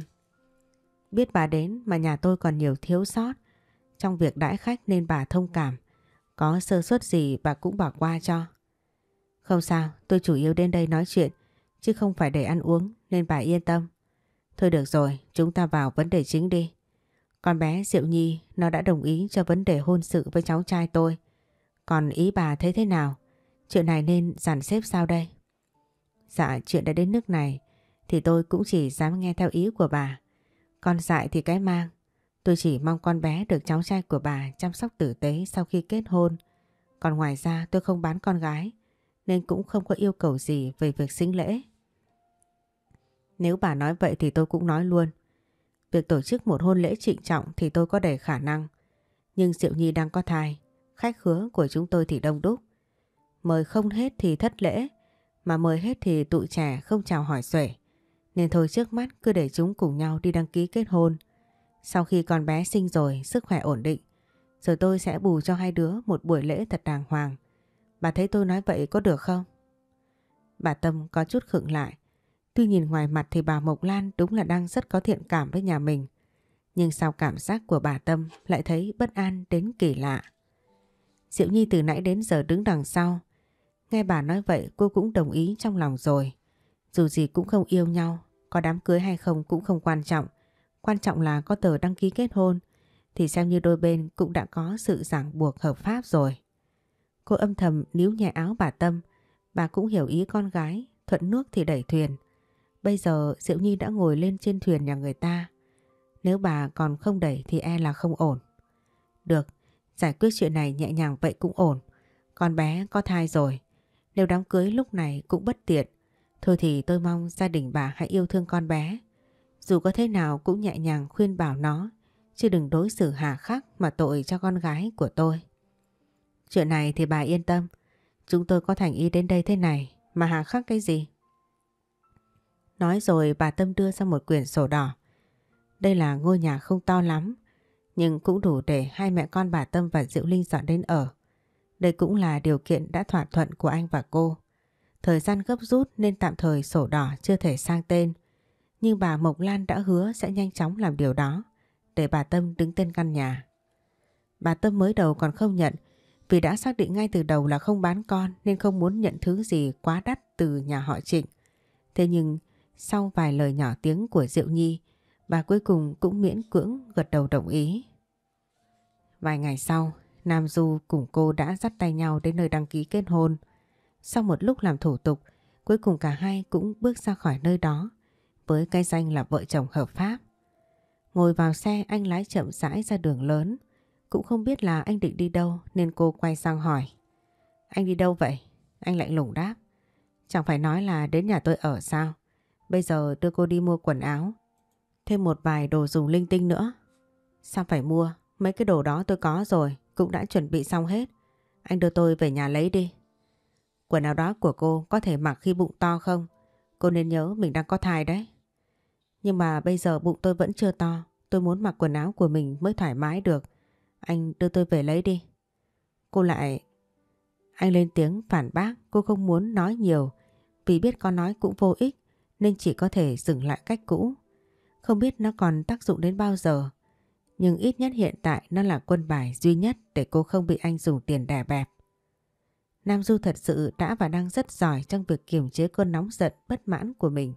Biết bà đến mà nhà tôi còn nhiều thiếu sót trong việc đãi khách nên bà thông cảm. Có sơ suất gì bà cũng bỏ qua cho. Không sao, tôi chủ yếu đến đây nói chuyện chứ không phải để ăn uống nên bà yên tâm. Thôi được rồi, chúng ta vào vấn đề chính đi. Con bé Diệu Nhi nó đã đồng ý cho vấn đề hôn sự với cháu trai tôi. Còn ý bà thấy thế nào? Chuyện này nên dàn xếp sao đây? Dạ, chuyện đã đến nước này thì tôi cũng chỉ dám nghe theo ý của bà. Con dại thì cái mang. Tôi chỉ mong con bé được cháu trai của bà chăm sóc tử tế sau khi kết hôn. Còn ngoài ra tôi không bán con gái nên cũng không có yêu cầu gì về việc sính lễ. Nếu bà nói vậy thì tôi cũng nói luôn. Việc tổ chức một hôn lễ trịnh trọng thì tôi có đầy khả năng. Nhưng Diệu Nhi đang có thai, khách khứa của chúng tôi thì đông đúc. Mời không hết thì thất lễ, mà mời hết thì tụi trẻ không chào hỏi xuể. Nên thôi trước mắt cứ để chúng cùng nhau đi đăng ký kết hôn. Sau khi con bé sinh rồi, sức khỏe ổn định, rồi tôi sẽ bù cho hai đứa một buổi lễ thật đàng hoàng. Bà thấy tôi nói vậy có được không? Bà Tâm có chút khựng lại. Tuy nhìn ngoài mặt thì bà Mộc Lan đúng là đang rất có thiện cảm với nhà mình. Nhưng sau cảm giác của bà Tâm lại thấy bất an đến kỳ lạ. Diệu Nhi từ nãy đến giờ đứng đằng sau. Nghe bà nói vậy cô cũng đồng ý trong lòng rồi. Dù gì cũng không yêu nhau, có đám cưới hay không cũng không quan trọng. Quan trọng là có tờ đăng ký kết hôn thì xem như đôi bên cũng đã có sự ràng buộc hợp pháp rồi. Cô âm thầm níu nhẹ áo bà Tâm. Bà cũng hiểu ý con gái, thuận nước thì đẩy thuyền. Bây giờ Diệu Nhi đã ngồi lên trên thuyền nhà người ta. Nếu bà còn không đẩy thì e là không ổn. Được, giải quyết chuyện này nhẹ nhàng vậy cũng ổn. Con bé có thai rồi, nếu đám cưới lúc này cũng bất tiện. Thôi thì tôi mong gia đình bà hãy yêu thương con bé. Dù có thế nào cũng nhẹ nhàng khuyên bảo nó, chứ đừng đối xử hà khắc mà tội cho con gái của tôi. Chuyện này thì bà yên tâm. Chúng tôi có thành ý đến đây thế này mà hà khắc cái gì? Nói rồi bà Tâm đưa ra một quyển sổ đỏ. Đây là ngôi nhà không to lắm, nhưng cũng đủ để hai mẹ con bà Tâm và Diệu Linh dọn đến ở. Đây cũng là điều kiện đã thỏa thuận của anh và cô. Thời gian gấp rút nên tạm thời sổ đỏ chưa thể sang tên. Nhưng bà Mộc Lan đã hứa sẽ nhanh chóng làm điều đó, để bà Tâm đứng tên căn nhà. Bà Tâm mới đầu còn không nhận, vì đã xác định ngay từ đầu là không bán con nên không muốn nhận thứ gì quá đắt từ nhà họ Trịnh. Thế nhưng sau vài lời nhỏ tiếng của Diệu Nhi, bà cuối cùng cũng miễn cưỡng gật đầu đồng ý. Vài ngày sau, Nam Du cùng cô đã dắt tay nhau đến nơi đăng ký kết hôn. Sau một lúc làm thủ tục, cuối cùng cả hai cũng bước ra khỏi nơi đó với cái danh là vợ chồng hợp pháp. Ngồi vào xe, anh lái chậm rãi ra đường lớn. Cũng không biết là anh định đi đâu nên cô quay sang hỏi. Anh đi đâu vậy? Anh lạnh lùng đáp. Chẳng phải nói là đến nhà tôi ở sao? Bây giờ đưa cô đi mua quần áo, thêm một vài đồ dùng linh tinh nữa. Sao phải mua? Mấy cái đồ đó tôi có rồi, cũng đã chuẩn bị xong hết. Anh đưa tôi về nhà lấy đi. Quần áo đó của cô có thể mặc khi bụng to không? Cô nên nhớ mình đang có thai đấy. Nhưng mà bây giờ bụng tôi vẫn chưa to. Tôi muốn mặc quần áo của mình mới thoải mái được. Anh đưa tôi về lấy đi. Cô lại... Anh lên tiếng phản bác. Cô không muốn nói nhiều, vì biết có nói cũng vô ích, nên chỉ có thể dừng lại cách cũ. Không biết nó còn tác dụng đến bao giờ, nhưng ít nhất hiện tại nó là quân bài duy nhất để cô không bị anh dùng tiền đè bẹp. Nam Du thật sự đã và đang rất giỏi trong việc kiềm chế cơn nóng giận bất mãn của mình.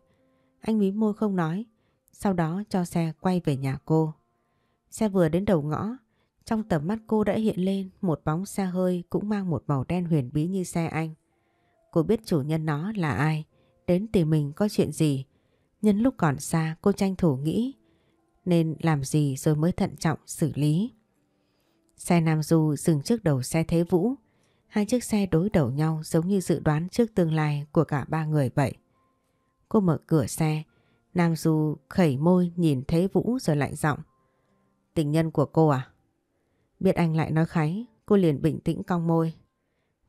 Anh mím môi không nói, sau đó cho xe quay về nhà cô. Xe vừa đến đầu ngõ, trong tầm mắt cô đã hiện lên một bóng xe hơi cũng mang một màu đen huyền bí như xe anh. Cô biết chủ nhân nó là ai, đến tìm mình có chuyện gì. Nhân lúc còn xa cô tranh thủ nghĩ nên làm gì rồi mới thận trọng xử lý. Xe Nam Du dừng trước đầu xe Thế Vũ. Hai chiếc xe đối đầu nhau giống như dự đoán trước tương lai của cả ba người vậy. Cô mở cửa xe, Nam Du khẩy môi nhìn Thế Vũ rồi lạnh giọng. Tình nhân của cô à? Biết anh lại nói kháy, cô liền bình tĩnh cong môi.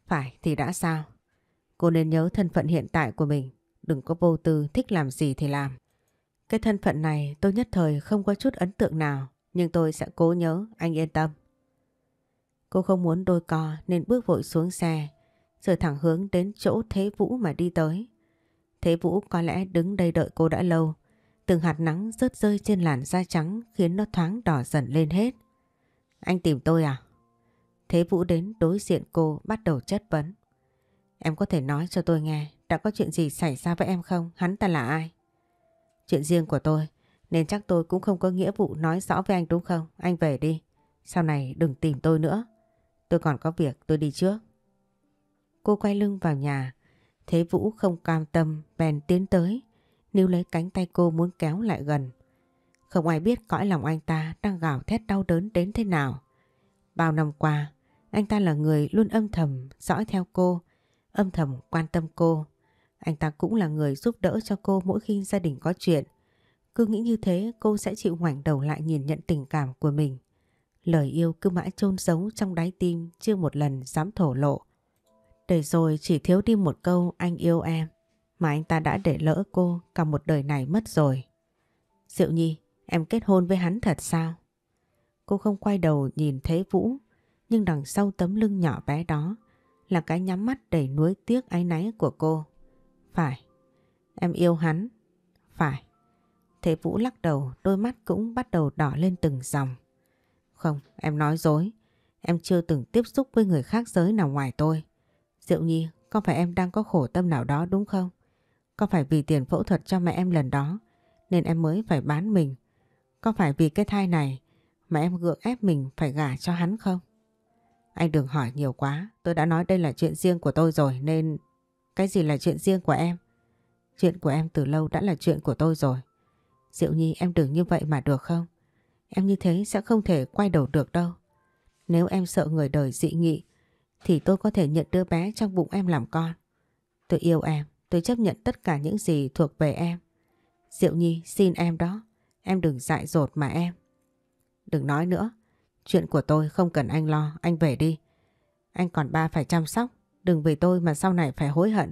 Phải thì đã sao? Cô nên nhớ thân phận hiện tại của mình, đừng có vô tư thích làm gì thì làm. Cái thân phận này tôi nhất thời không có chút ấn tượng nào, nhưng tôi sẽ cố nhớ, anh yên tâm. Cô không muốn đôi co nên bước vội xuống xe, rồi thẳng hướng đến chỗ Thế Vũ mà đi tới. Thế Vũ có lẽ đứng đây đợi cô đã lâu. Từng hạt nắng rớt rơi trên làn da trắng khiến nó thoáng đỏ dần lên hết. Anh tìm tôi à? Thế Vũ đến đối diện cô bắt đầu chất vấn. Em có thể nói cho tôi nghe đã có chuyện gì xảy ra với em không? Hắn ta là ai? Chuyện riêng của tôi nên chắc tôi cũng không có nghĩa vụ nói rõ với anh đúng không? Anh về đi. Sau này đừng tìm tôi nữa. Tôi còn có việc, tôi đi trước. Cô quay lưng vào nhà. Thế Vũ không cam tâm bèn tiến tới, níu lấy cánh tay cô muốn kéo lại gần. Không ai biết cõi lòng anh ta đang gào thét đau đớn đến thế nào. Bao năm qua, anh ta là người luôn âm thầm dõi theo cô, âm thầm quan tâm cô. Anh ta cũng là người giúp đỡ cho cô mỗi khi gia đình có chuyện. Cứ nghĩ như thế cô sẽ chịu ngoảnh đầu lại nhìn nhận tình cảm của mình. Lời yêu cứ mãi chôn giấu trong đáy tim chưa một lần dám thổ lộ. Để rồi chỉ thiếu đi một câu anh yêu em mà anh ta đã để lỡ cô cả một đời này mất rồi. Diệu Nhi, em kết hôn với hắn thật sao? Cô không quay đầu nhìn Thế Vũ, nhưng đằng sau tấm lưng nhỏ bé đó là cái nhắm mắt đầy nuối tiếc áy náy của cô. Phải. Em yêu hắn. Phải. Thế Vũ lắc đầu, đôi mắt cũng bắt đầu đỏ lên từng dòng. Không, em nói dối. Em chưa từng tiếp xúc với người khác giới nào ngoài tôi. Diệu Nhi, có phải em đang có khổ tâm nào đó đúng không? Có phải vì tiền phẫu thuật cho mẹ em lần đó nên em mới phải bán mình? Có phải vì cái thai này mà em gượng ép mình phải gả cho hắn không? Anh đừng hỏi nhiều quá. Tôi đã nói đây là chuyện riêng của tôi rồi nên... Cái gì là chuyện riêng của em? Chuyện của em từ lâu đã là chuyện của tôi rồi. Diệu Nhi, em đừng như vậy mà được không? Em như thế sẽ không thể quay đầu được đâu. Nếu em sợ người đời dị nghị thì tôi có thể nhận đứa bé trong bụng em làm con. Tôi yêu em, tôi chấp nhận tất cả những gì thuộc về em. Diệu Nhi, xin em đó. Em đừng dại dột mà em. Đừng nói nữa. Chuyện của tôi không cần anh lo. Anh về đi. Anh còn ba phải chăm sóc. Đừng vì tôi mà sau này phải hối hận.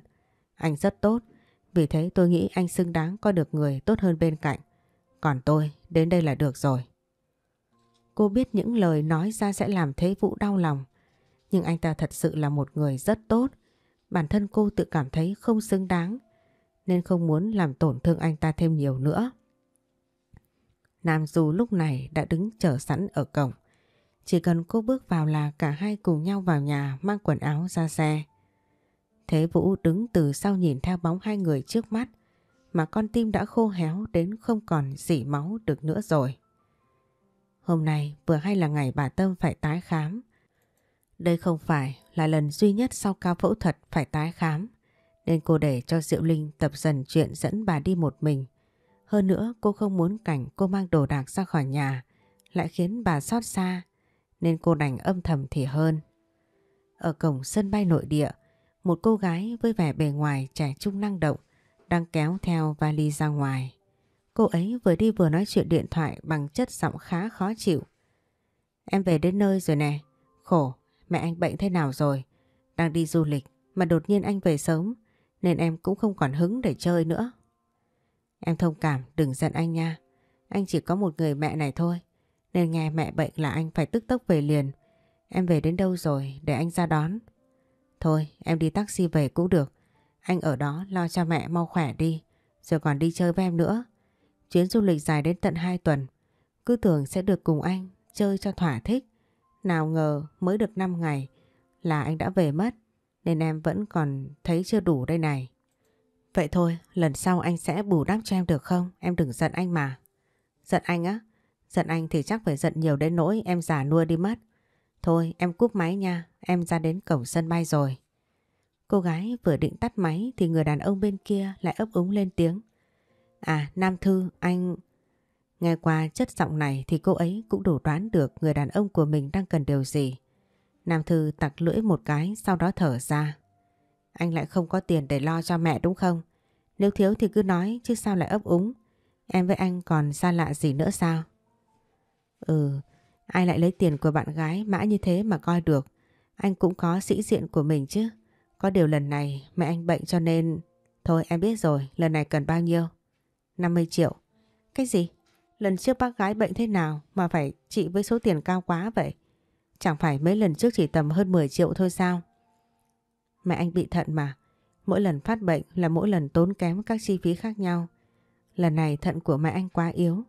Anh rất tốt. Vì thế tôi nghĩ anh xứng đáng có được người tốt hơn bên cạnh. Còn tôi đến đây là được rồi. Cô biết những lời nói ra sẽ làm Thế Vũ đau lòng. Nhưng anh ta thật sự là một người rất tốt. Bản thân cô tự cảm thấy không xứng đáng nên không muốn làm tổn thương anh ta thêm nhiều nữa. Nam Du lúc này đã đứng chờ sẵn ở cổng. Chỉ cần cô bước vào là cả hai cùng nhau vào nhà mang quần áo ra xe. Thế Vũ đứng từ sau nhìn theo bóng hai người trước mắt mà con tim đã khô héo đến không còn rỉ máu được nữa rồi. Hôm nay vừa hay là ngày bà Tâm phải tái khám. Đây không phải là lần duy nhất sau ca phẫu thuật phải tái khám, nên cô để cho Diệu Linh tập dần chuyện dẫn bà đi một mình. Hơn nữa cô không muốn cảnh cô mang đồ đạc ra khỏi nhà lại khiến bà xót xa, nên cô đành âm thầm thì hơn. Ở cổng sân bay nội địa, một cô gái với vẻ bề ngoài trẻ trung năng động đang kéo theo vali ra ngoài. Cô ấy vừa đi vừa nói chuyện điện thoại bằng chất giọng khá khó chịu. Em về đến nơi rồi nè, khổ, mẹ anh bệnh thế nào rồi? Đang đi du lịch mà đột nhiên anh về sớm nên em cũng không còn hứng để chơi nữa. Em thông cảm, đừng giận anh nha. Anh chỉ có một người mẹ này thôi, nên nghe mẹ bệnh là anh phải tức tốc về liền. Em về đến đâu rồi để anh ra đón? Thôi em đi taxi về cũng được. Anh ở đó lo cho mẹ mau khỏe đi, rồi còn đi chơi với em nữa. Chuyến du lịch dài đến tận 2 tuần. Cứ tưởng sẽ được cùng anh chơi cho thỏa thích. Nào ngờ mới được 5 ngày là anh đã về mất, nên em vẫn còn thấy chưa đủ đây này. Vậy thôi, lần sau anh sẽ bù đắp cho em được không? Em đừng giận anh mà. Giận anh á? Giận anh thì chắc phải giận nhiều đến nỗi em già nua đi mất. Thôi em cúp máy nha, em ra đến cổng sân bay rồi. Cô gái vừa định tắt máy thì người đàn ông bên kia lại ấp úng lên tiếng. À, Nam Thư, anh... Nghe qua chất giọng này thì cô ấy cũng đủ đoán được người đàn ông của mình đang cần điều gì. Nam Thư tặc lưỡi một cái sau đó thở ra. Anh lại không có tiền để lo cho mẹ đúng không? Nếu thiếu thì cứ nói chứ sao lại ấp úng. Em với anh còn xa lạ gì nữa sao? Ừ, ai lại lấy tiền của bạn gái mã như thế mà coi được. Anh cũng có sĩ diện của mình chứ. Có điều lần này mẹ anh bệnh cho nên... Thôi em biết rồi, lần này cần bao nhiêu? 50 triệu. Cái gì? Lần trước bác gái bệnh thế nào mà phải trị với số tiền cao quá vậy? Chẳng phải mấy lần trước chỉ tầm hơn 10 triệu thôi sao? Mẹ anh bị thận mà. Mỗi lần phát bệnh là mỗi lần tốn kém các chi phí khác nhau. Lần này thận của mẹ anh quá yếu,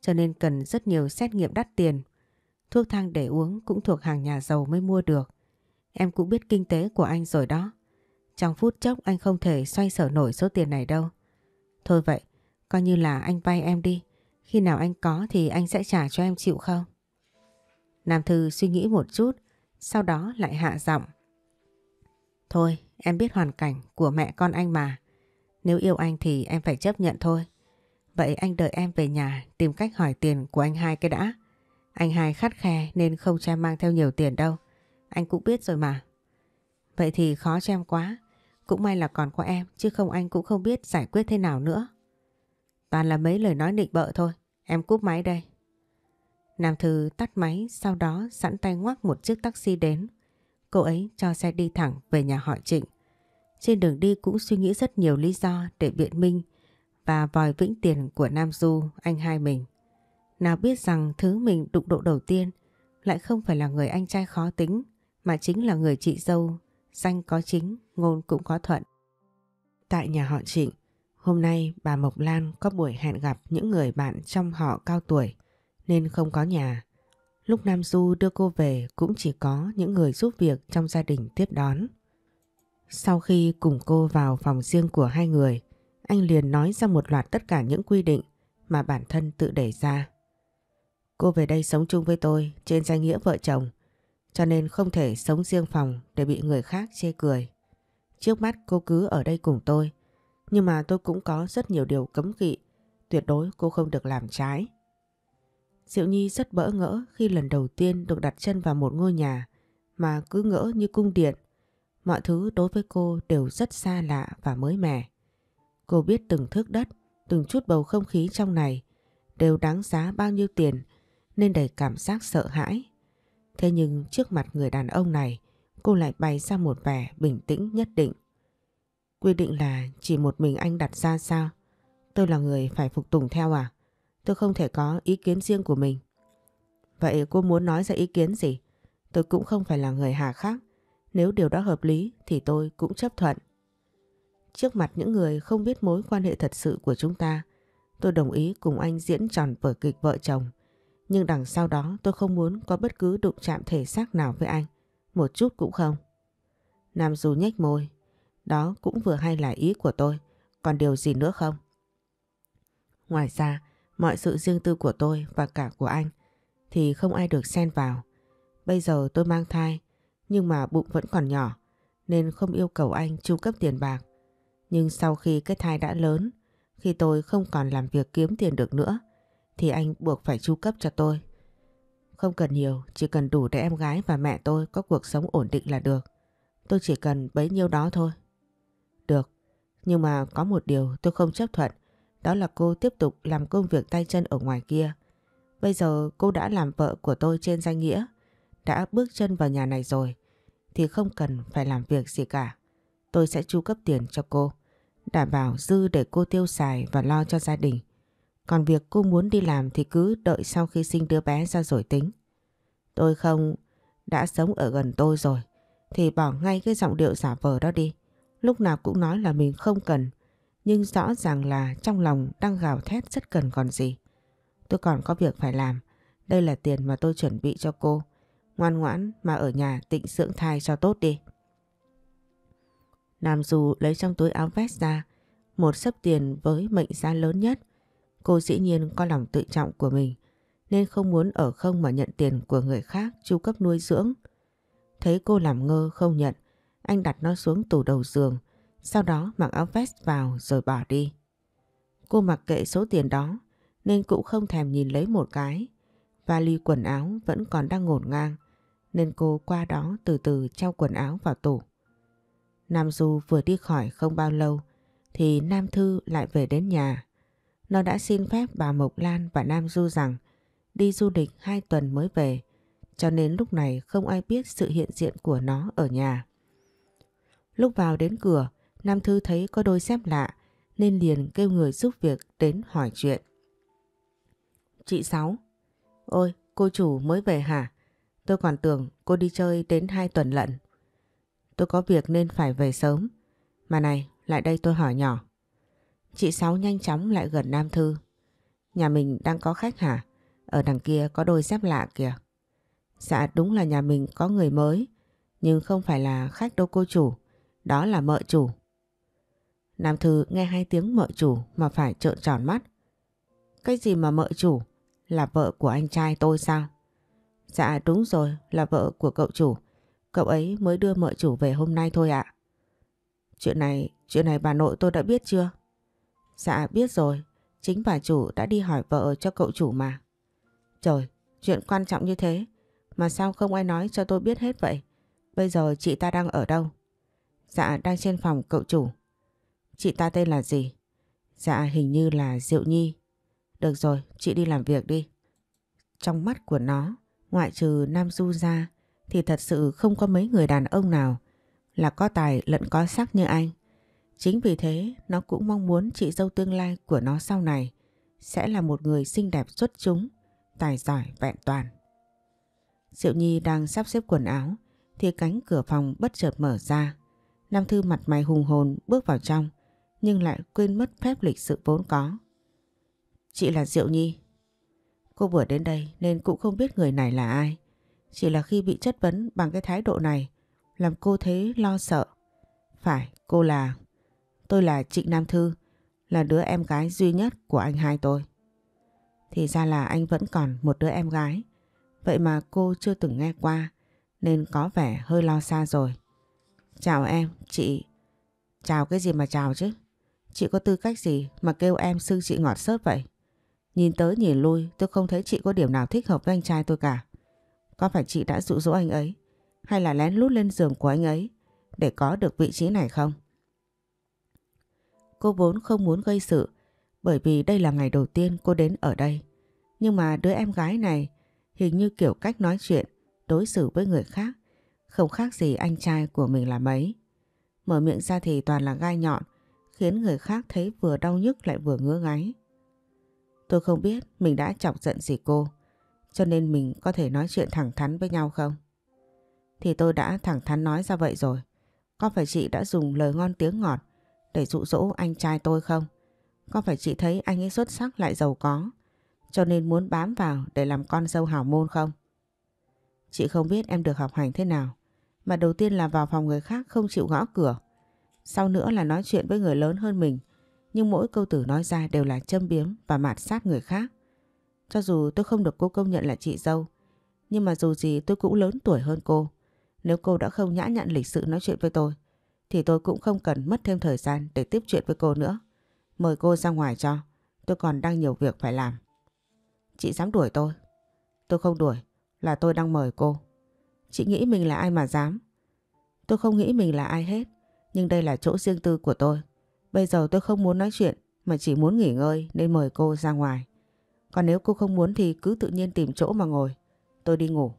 cho nên cần rất nhiều xét nghiệm đắt tiền. Thuốc thang để uống cũng thuộc hàng nhà giàu mới mua được. Em cũng biết kinh tế của anh rồi đó. Trong phút chốc anh không thể xoay sở nổi số tiền này đâu. Thôi vậy, coi như là anh vay em đi. Khi nào anh có thì anh sẽ trả cho em chịu không? Nam Thư suy nghĩ một chút, sau đó lại hạ giọng. Thôi, em biết hoàn cảnh của mẹ con anh mà. Nếu yêu anh thì em phải chấp nhận thôi. Vậy anh đợi em về nhà tìm cách hỏi tiền của anh hai cái đã. Anh hai khắt khe nên không cho em mang theo nhiều tiền đâu. Anh cũng biết rồi mà. Vậy thì khó cho em quá. Cũng may là còn có em, chứ không anh cũng không biết giải quyết thế nào nữa. Toàn là mấy lời nói nịnh bợ thôi. Em cúp máy đây. Nam Thư tắt máy, sau đó sẵn tay ngoắc một chiếc taxi đến. Cô ấy cho xe đi thẳng về nhà họ Trịnh. Trên đường đi cũng suy nghĩ rất nhiều lý do để biện minh và vòi vĩnh tiền của Nam Du, anh hai mình. Nào biết rằng thứ mình đụng độ đầu tiên lại không phải là người anh trai khó tính, mà chính là người chị dâu, danh có chính, ngôn cũng có thuận. Tại nhà họ Trịnh, hôm nay bà Mộc Lan có buổi hẹn gặp những người bạn trong họ cao tuổi nên không có nhà. Lúc Nam Du đưa cô về cũng chỉ có những người giúp việc trong gia đình tiếp đón. Sau khi cùng cô vào phòng riêng của hai người, anh liền nói ra một loạt tất cả những quy định mà bản thân tự đề ra. Cô về đây sống chung với tôi trên danh nghĩa vợ chồng, cho nên không thể sống riêng phòng để bị người khác chê cười. Trước mắt cô cứ ở đây cùng tôi, nhưng mà tôi cũng có rất nhiều điều cấm kỵ, tuyệt đối cô không được làm trái. Diệu Nhi rất bỡ ngỡ khi lần đầu tiên được đặt chân vào một ngôi nhà mà cứ ngỡ như cung điện. Mọi thứ đối với cô đều rất xa lạ và mới mẻ. Cô biết từng thước đất, từng chút bầu không khí trong này đều đáng giá bao nhiêu tiền nên đầy cảm giác sợ hãi. Thế nhưng trước mặt người đàn ông này, cô lại bày ra một vẻ bình tĩnh nhất định. Quy định là chỉ một mình anh đặt ra sao? Tôi là người phải phục tùng theo à? Tôi không thể có ý kiến riêng của mình. Vậy cô muốn nói ra ý kiến gì? Tôi cũng không phải là người hà khắc. Nếu điều đó hợp lý thì tôi cũng chấp thuận. Trước mặt những người không biết mối quan hệ thật sự của chúng ta, tôi đồng ý cùng anh diễn tròn vở kịch vợ chồng. Nhưng đằng sau đó tôi không muốn có bất cứ đụng chạm thể xác nào với anh. Một chút cũng không. Nam Du nhếch môi. Đó cũng vừa hay là ý của tôi. Còn điều gì nữa không? Ngoài ra, mọi sự riêng tư của tôi và cả của anh thì không ai được xen vào. Bây giờ tôi mang thai, nhưng mà bụng vẫn còn nhỏ nên không yêu cầu anh chu cấp tiền bạc. Nhưng sau khi cái thai đã lớn, khi tôi không còn làm việc kiếm tiền được nữa thì anh buộc phải chu cấp cho tôi. Không cần nhiều, chỉ cần đủ để em gái và mẹ tôi có cuộc sống ổn định là được. tôi chỉ cần bấy nhiêu đó thôi. Được, nhưng mà có một điều tôi không chấp thuận, đó là cô tiếp tục làm công việc tay chân ở ngoài kia. Bây giờ cô đã làm vợ của tôi trên danh nghĩa, đã bước chân vào nhà này rồi, thì không cần phải làm việc gì cả. Tôi sẽ chu cấp tiền cho cô, đảm bảo dư để cô tiêu xài và lo cho gia đình. Còn việc cô muốn đi làm thì cứ đợi sau khi sinh đứa bé ra rồi tính. Tôi không, đã sống ở gần tôi rồi, thì bỏ ngay cái giọng điệu giả vờ đó đi. Lúc nào cũng nói là mình không cần, nhưng rõ ràng là trong lòng đang gào thét rất cần còn gì. Tôi còn có việc phải làm, đây là tiền mà tôi chuẩn bị cho cô. Ngoan ngoãn mà ở nhà tịnh dưỡng thai cho tốt đi. Nam Du lấy trong túi áo vest ra một xấp tiền với mệnh giá lớn nhất. Cô dĩ nhiên có lòng tự trọng của mình nên không muốn ở không mà nhận tiền của người khác chu cấp nuôi dưỡng. Thấy cô làm ngơ không nhận, anh đặt nó xuống tủ đầu giường, sau đó mặc áo vest vào rồi bỏ đi. Cô mặc kệ số tiền đó nên cũng không thèm nhìn lấy một cái. Vali quần áo vẫn còn đang ngổn ngang nên cô qua đó từ từ treo quần áo vào tủ. Nam Du vừa đi khỏi không bao lâu thì Nam Thư lại về đến nhà. Nó đã xin phép bà Mộc Lan và Nam Du rằng đi du lịch 2 tuần mới về, cho nên lúc này không ai biết sự hiện diện của nó ở nhà. Lúc vào đến cửa, Nam Thư thấy có đôi dép lạ nên liền kêu người giúp việc đến hỏi chuyện. Chị Sáu, ôi cô chủ mới về hả? Tôi còn tưởng cô đi chơi đến 2 tuần lận. Tôi có việc nên phải về sớm. Mà này, lại đây tôi hỏi nhỏ. Chị Sáu nhanh chóng lại gần Nam Thư. Nhà mình đang có khách hả? Ở đằng kia có đôi dép lạ kìa. Dạ đúng là nhà mình có người mới, nhưng không phải là khách đâu cô chủ, đó là mợ chủ. Nam Thư nghe 2 tiếng mợ chủ mà phải trợn tròn mắt. Cái gì mà mợ chủ? Là vợ của anh trai tôi sao? Dạ đúng rồi, là vợ của cậu chủ. Cậu ấy mới đưa mợ chủ về hôm nay thôi ạ. Chuyện này bà nội tôi đã biết chưa? Dạ biết rồi, chính bà chủ đã đi hỏi vợ cho cậu chủ mà. Trời, chuyện quan trọng như thế mà sao không ai nói cho tôi biết hết vậy? Bây giờ chị ta đang ở đâu? Dạ đang trên phòng cậu chủ. Chị ta tên là gì? Dạ hình như là Diệu Nhi. Được rồi, chị đi làm việc đi. Trong mắt của nó, ngoại trừ Nam Du ra thì thật sự không có mấy người đàn ông nào là có tài lẫn có sắc như anh. Chính vì thế nó cũng mong muốn chị dâu tương lai của nó sau này sẽ là một người xinh đẹp xuất chúng, tài giỏi vẹn toàn. Diệu Nhi đang sắp xếp quần áo thì cánh cửa phòng bất chợt mở ra. Nam Thư mặt mày hùng hồn bước vào trong nhưng lại quên mất phép lịch sự vốn có. Chị là Diệu Nhi. Cô vừa đến đây nên cũng không biết người này là ai. Chỉ là khi bị chất vấn bằng cái thái độ này làm cô thấy lo sợ. Phải, cô là... Tôi là Trịnh Nam Thư, là đứa em gái duy nhất của anh hai tôi. Thì ra là anh vẫn còn một đứa em gái, vậy mà cô chưa từng nghe qua nên có vẻ hơi lo xa rồi. Chào em, chị... Chào cái gì mà chào chứ? Chị có tư cách gì mà kêu em xưng chị ngọt xớt vậy? Nhìn tới nhìn lui tôi không thấy chị có điểm nào thích hợp với anh trai tôi cả. Có phải chị đã dụ dỗ anh ấy hay là lén lút lên giường của anh ấy để có được vị trí này không? Cô vốn không muốn gây sự bởi vì đây là ngày đầu tiên cô đến ở đây. Nhưng mà đứa em gái này hình như kiểu cách nói chuyện, đối xử với người khác không khác gì anh trai của mình là mấy. Mở miệng ra thì toàn là gai nhọn, khiến người khác thấy vừa đau nhức lại vừa ngứa ngáy. Tôi không biết mình đã chọc giận gì cô, cho nên mình có thể nói chuyện thẳng thắn với nhau không? Thì tôi đã thẳng thắn nói ra vậy rồi. Có phải chị đã dùng lời ngon tiếng ngọt để dụ dỗ anh trai tôi không? Có phải chị thấy anh ấy xuất sắc lại giàu có, cho nên muốn bám vào để làm con dâu hào môn không? Chị không biết em được học hành thế nào, mà đầu tiên là vào phòng người khác không chịu gõ cửa, sau nữa là nói chuyện với người lớn hơn mình, nhưng mỗi câu từ nói ra đều là châm biếm và mạt sát người khác. Cho dù tôi không được cô công nhận là chị dâu, nhưng mà dù gì tôi cũng lớn tuổi hơn cô. Nếu cô đã không nhã nhặn lịch sự nói chuyện với tôi, thì tôi cũng không cần mất thêm thời gian để tiếp chuyện với cô nữa. Mời cô ra ngoài cho, tôi còn đang nhiều việc phải làm. Chị dám đuổi tôi? Tôi không đuổi, là tôi đang mời cô. Chị nghĩ mình là ai mà dám? Tôi không nghĩ mình là ai hết, nhưng đây là chỗ riêng tư của tôi. Bây giờ tôi không muốn nói chuyện mà chỉ muốn nghỉ ngơi nên mời cô ra ngoài. Còn nếu cô không muốn thì cứ tự nhiên tìm chỗ mà ngồi. Tôi đi ngủ.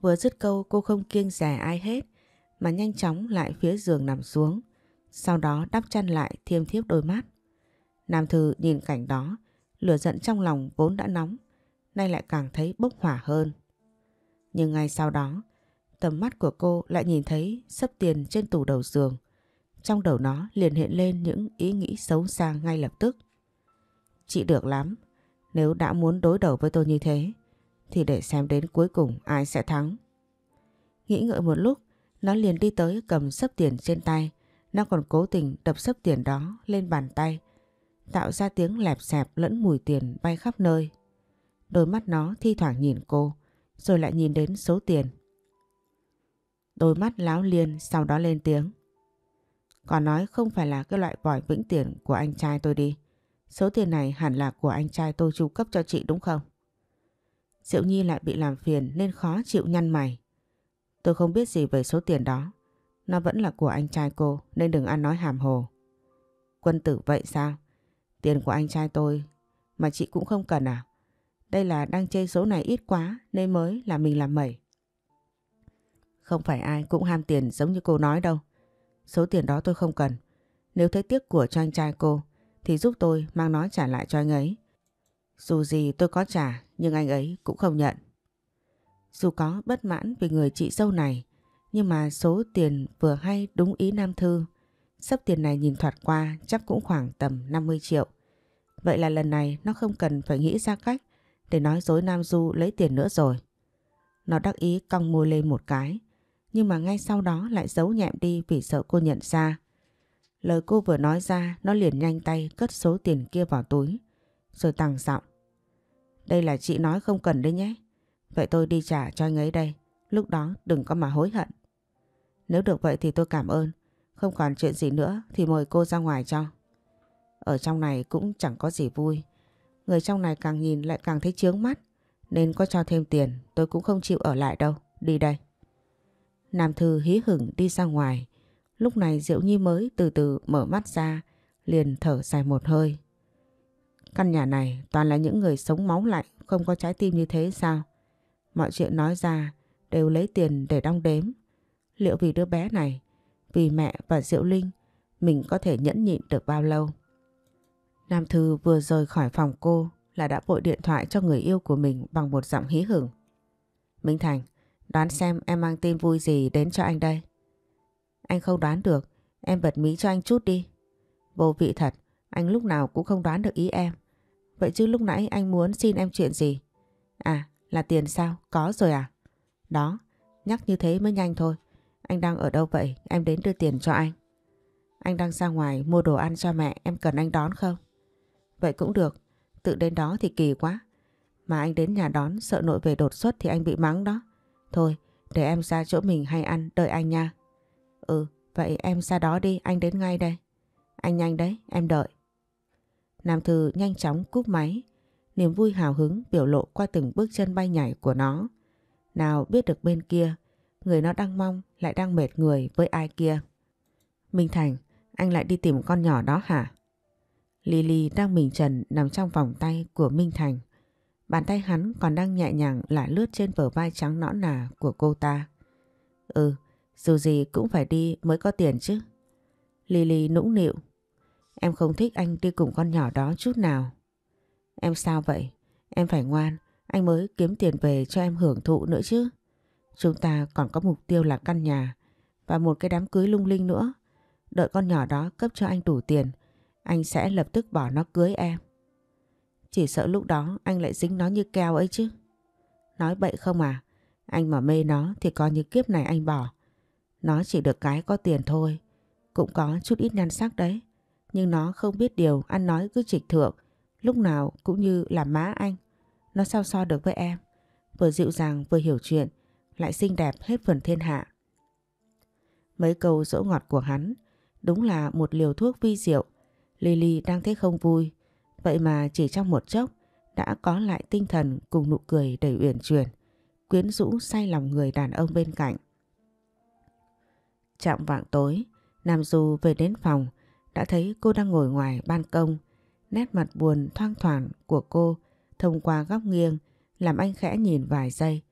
Vừa dứt câu cô không kiêng dè ai hết mà nhanh chóng lại phía giường nằm xuống. Sau đó đắp chăn lại thiêm thiếp đôi mắt. Nam Thư nhìn cảnh đó, lửa giận trong lòng vốn đã nóng, nay lại càng thấy bốc hỏa hơn. Nhưng ngay sau đó, tầm mắt của cô lại nhìn thấy xấp tiền trên tủ đầu giường. Trong đầu nó liền hiện lên những ý nghĩ xấu xa ngay lập tức. Chị được lắm, nếu đã muốn đối đầu với tôi như thế, thì để xem đến cuối cùng ai sẽ thắng. Nghĩ ngợi một lúc, nó liền đi tới cầm xấp tiền trên tay. Nó còn cố tình đập xấp tiền đó lên bàn tay, tạo ra tiếng lẹp xẹp lẫn mùi tiền bay khắp nơi. Đôi mắt nó thi thoảng nhìn cô, rồi lại nhìn đến số tiền. Đôi mắt láo liên sau đó lên tiếng. Còn nói không phải là cái loại vòi vĩnh tiền của anh trai tôi đi. Số tiền này hẳn là của anh trai tôi chu cấp cho chị đúng không? Diệu Nhi lại bị làm phiền nên khó chịu nhăn mày. Tôi không biết gì về số tiền đó. Nó vẫn là của anh trai cô nên đừng ăn nói hàm hồ. Quân tử vậy sao? Tiền của anh trai tôi mà chị cũng không cần à? Đây là đang chê số này ít quá nên mới là mình làm mẩy. Không phải ai cũng ham tiền giống như cô nói đâu. Số tiền đó tôi không cần. Nếu thấy tiếc của cho anh trai cô thì giúp tôi mang nó trả lại cho anh ấy. Dù gì tôi có trả nhưng anh ấy cũng không nhận. Dù có bất mãn vì người chị dâu này, nhưng mà số tiền vừa hay đúng ý Nam Thư. Sắp tiền này nhìn thoạt qua chắc cũng khoảng tầm 50 triệu. Vậy là lần này nó không cần phải nghĩ ra cách để nói dối Nam Du lấy tiền nữa rồi. Nó đắc ý cong môi lên một cái, nhưng mà ngay sau đó lại giấu nhẹm đi vì sợ cô nhận ra. Lời cô vừa nói ra, nó liền nhanh tay cất số tiền kia vào túi, rồi tăng giọng. Đây là chị nói không cần đấy nhé. Vậy tôi đi trả cho anh ấy đây, lúc đó đừng có mà hối hận. Nếu được vậy thì tôi cảm ơn, không còn chuyện gì nữa thì mời cô ra ngoài cho. Ở trong này cũng chẳng có gì vui, người trong này càng nhìn lại càng thấy chướng mắt, nên có cho thêm tiền tôi cũng không chịu ở lại đâu, đi đây. Nam Thư hí hửng đi ra ngoài. Lúc này Diệu Nhi mới từ từ mở mắt ra, liền thở dài một hơi. Căn nhà này toàn là những người sống máu lạnh, không có trái tim như thế sao? Mọi chuyện nói ra đều lấy tiền để đong đếm. Liệu vì đứa bé này, vì mẹ và Diệu Linh, mình có thể nhẫn nhịn được bao lâu? Nam Thư vừa rời khỏi phòng cô là đã vội điện thoại cho người yêu của mình bằng một giọng hí hửng. Minh Thành, đoán xem em mang tin vui gì đến cho anh đây. Anh không đoán được, em bật mí cho anh chút đi. Vô vị thật, anh lúc nào cũng không đoán được ý em. Vậy chứ lúc nãy anh muốn xin em chuyện gì? À, là tiền sao? Có rồi à? Đó, nhắc như thế mới nhanh thôi. Anh đang ở đâu vậy? Em đến đưa tiền cho anh. Anh đang ra ngoài mua đồ ăn cho mẹ, em cần anh đón không? Vậy cũng được, tự đến đó thì kỳ quá. Mà anh đến nhà đón sợ nội về đột xuất thì anh bị mắng đó. Thôi, để em ra chỗ mình hay ăn, đợi anh nha. Ừ, vậy em ra đó đi, anh đến ngay đây. Anh nhanh đấy, em đợi. Nam Thư nhanh chóng cúp máy, niềm vui hào hứng biểu lộ qua từng bước chân bay nhảy của nó. Nào biết được bên kia, người nó đang mong lại đang mệt người với ai kia. Minh Thành, anh lại đi tìm con nhỏ đó hả? Lily đang mình trần nằm trong vòng tay của Minh Thành. Bàn tay hắn còn đang nhẹ nhàng lả lướt trên bờ vai trắng nõn nà của cô ta. Ừ, dù gì cũng phải đi mới có tiền chứ. Lily nũng nịu. Em không thích anh đi cùng con nhỏ đó chút nào. Em sao vậy? Em phải ngoan, anh mới kiếm tiền về cho em hưởng thụ nữa chứ. Chúng ta còn có mục tiêu là căn nhà và một cái đám cưới lung linh nữa. Đợi con nhỏ đó cấp cho anh đủ tiền, anh sẽ lập tức bỏ nó cưới em. Chỉ sợ lúc đó anh lại dính nó như keo ấy chứ. Nói bậy không à? Anh mà mê nó thì coi như kiếp này anh bỏ. Nó chỉ được cái có tiền thôi, cũng có chút ít nhan sắc đấy, nhưng nó không biết điều, ăn nói cứ trịch thượng, lúc nào cũng như là má anh. Nó sao so được với em, vừa dịu dàng vừa hiểu chuyện, lại xinh đẹp hết phần thiên hạ. Mấy câu dỗ ngọt của hắn đúng là một liều thuốc vi diệu. Lily đang thấy không vui, vậy mà chỉ trong một chốc đã có lại tinh thần cùng nụ cười đầy uyển chuyển, quyến rũ say lòng người đàn ông bên cạnh. Chạm vạng tối, Nam Du về đến phòng, đã thấy cô đang ngồi ngoài ban công. Nét mặt buồn thoang thoảng của cô thông qua góc nghiêng làm anh khẽ nhìn vài giây.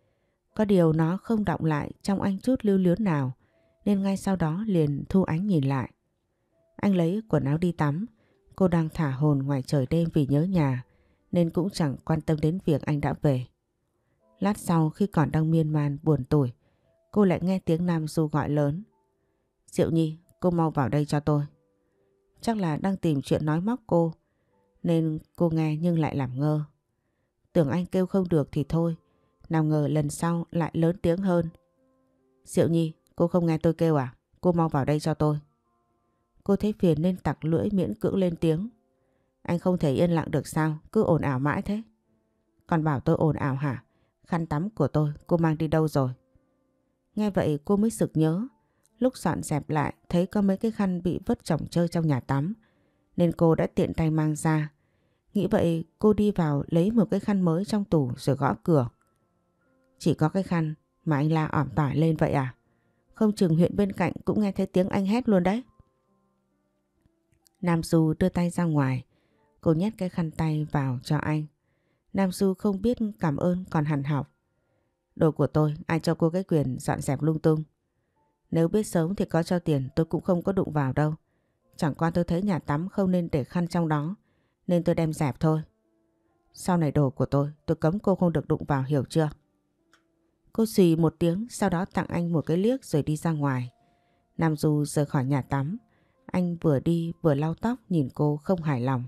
Có điều nó không đọng lại trong anh chút lưu luyến nào, nên ngay sau đó liền thu ánh nhìn lại. Anh lấy quần áo đi tắm. Cô đang thả hồn ngoài trời đêm vì nhớ nhà, nên cũng chẳng quan tâm đến việc anh đã về. Lát sau, khi còn đang miên man buồn tủi, cô lại nghe tiếng Nam Du gọi lớn. Diệu Nhi, cô mau vào đây cho tôi. Chắc là đang tìm chuyện nói móc cô, nên cô nghe nhưng lại làm ngơ. Tưởng anh kêu không được thì thôi, nào ngờ lần sau lại lớn tiếng hơn. Diệu Nhi, cô không nghe tôi kêu à? Cô mau vào đây cho tôi. Cô thấy phiền nên tặc lưỡi miễn cưỡng lên tiếng. Anh không thể yên lặng được sao? Cứ ồn ào mãi thế. Còn bảo tôi ồn ào hả? Khăn tắm của tôi cô mang đi đâu rồi? Nghe vậy cô mới sực nhớ. Lúc dọn dẹp lại thấy có mấy cái khăn bị vứt chỏng chơi trong nhà tắm, nên cô đã tiện tay mang ra. Nghĩ vậy cô đi vào lấy một cái khăn mới trong tủ rồi gõ cửa. Chỉ có cái khăn mà anh la ỏm tỏi lên vậy à? Không chừng huyện bên cạnh cũng nghe thấy tiếng anh hét luôn đấy. Nam Du đưa tay ra ngoài. Cô nhét cái khăn tay vào cho anh. Nam Du không biết cảm ơn còn hằn học. Đồ của tôi, ai cho cô cái quyền dọn dẹp lung tung? Nếu biết sớm thì có cho tiền tôi cũng không có đụng vào đâu. Chẳng qua tôi thấy nhà tắm không nên để khăn trong đó, nên tôi đem dẹp thôi. Sau này đồ của tôi cấm cô không được đụng vào, hiểu chưa? Cô xì một tiếng, sau đó tặng anh một cái liếc rồi đi ra ngoài. Nam Du rời khỏi nhà tắm. Anh vừa đi vừa lau tóc nhìn cô không hài lòng.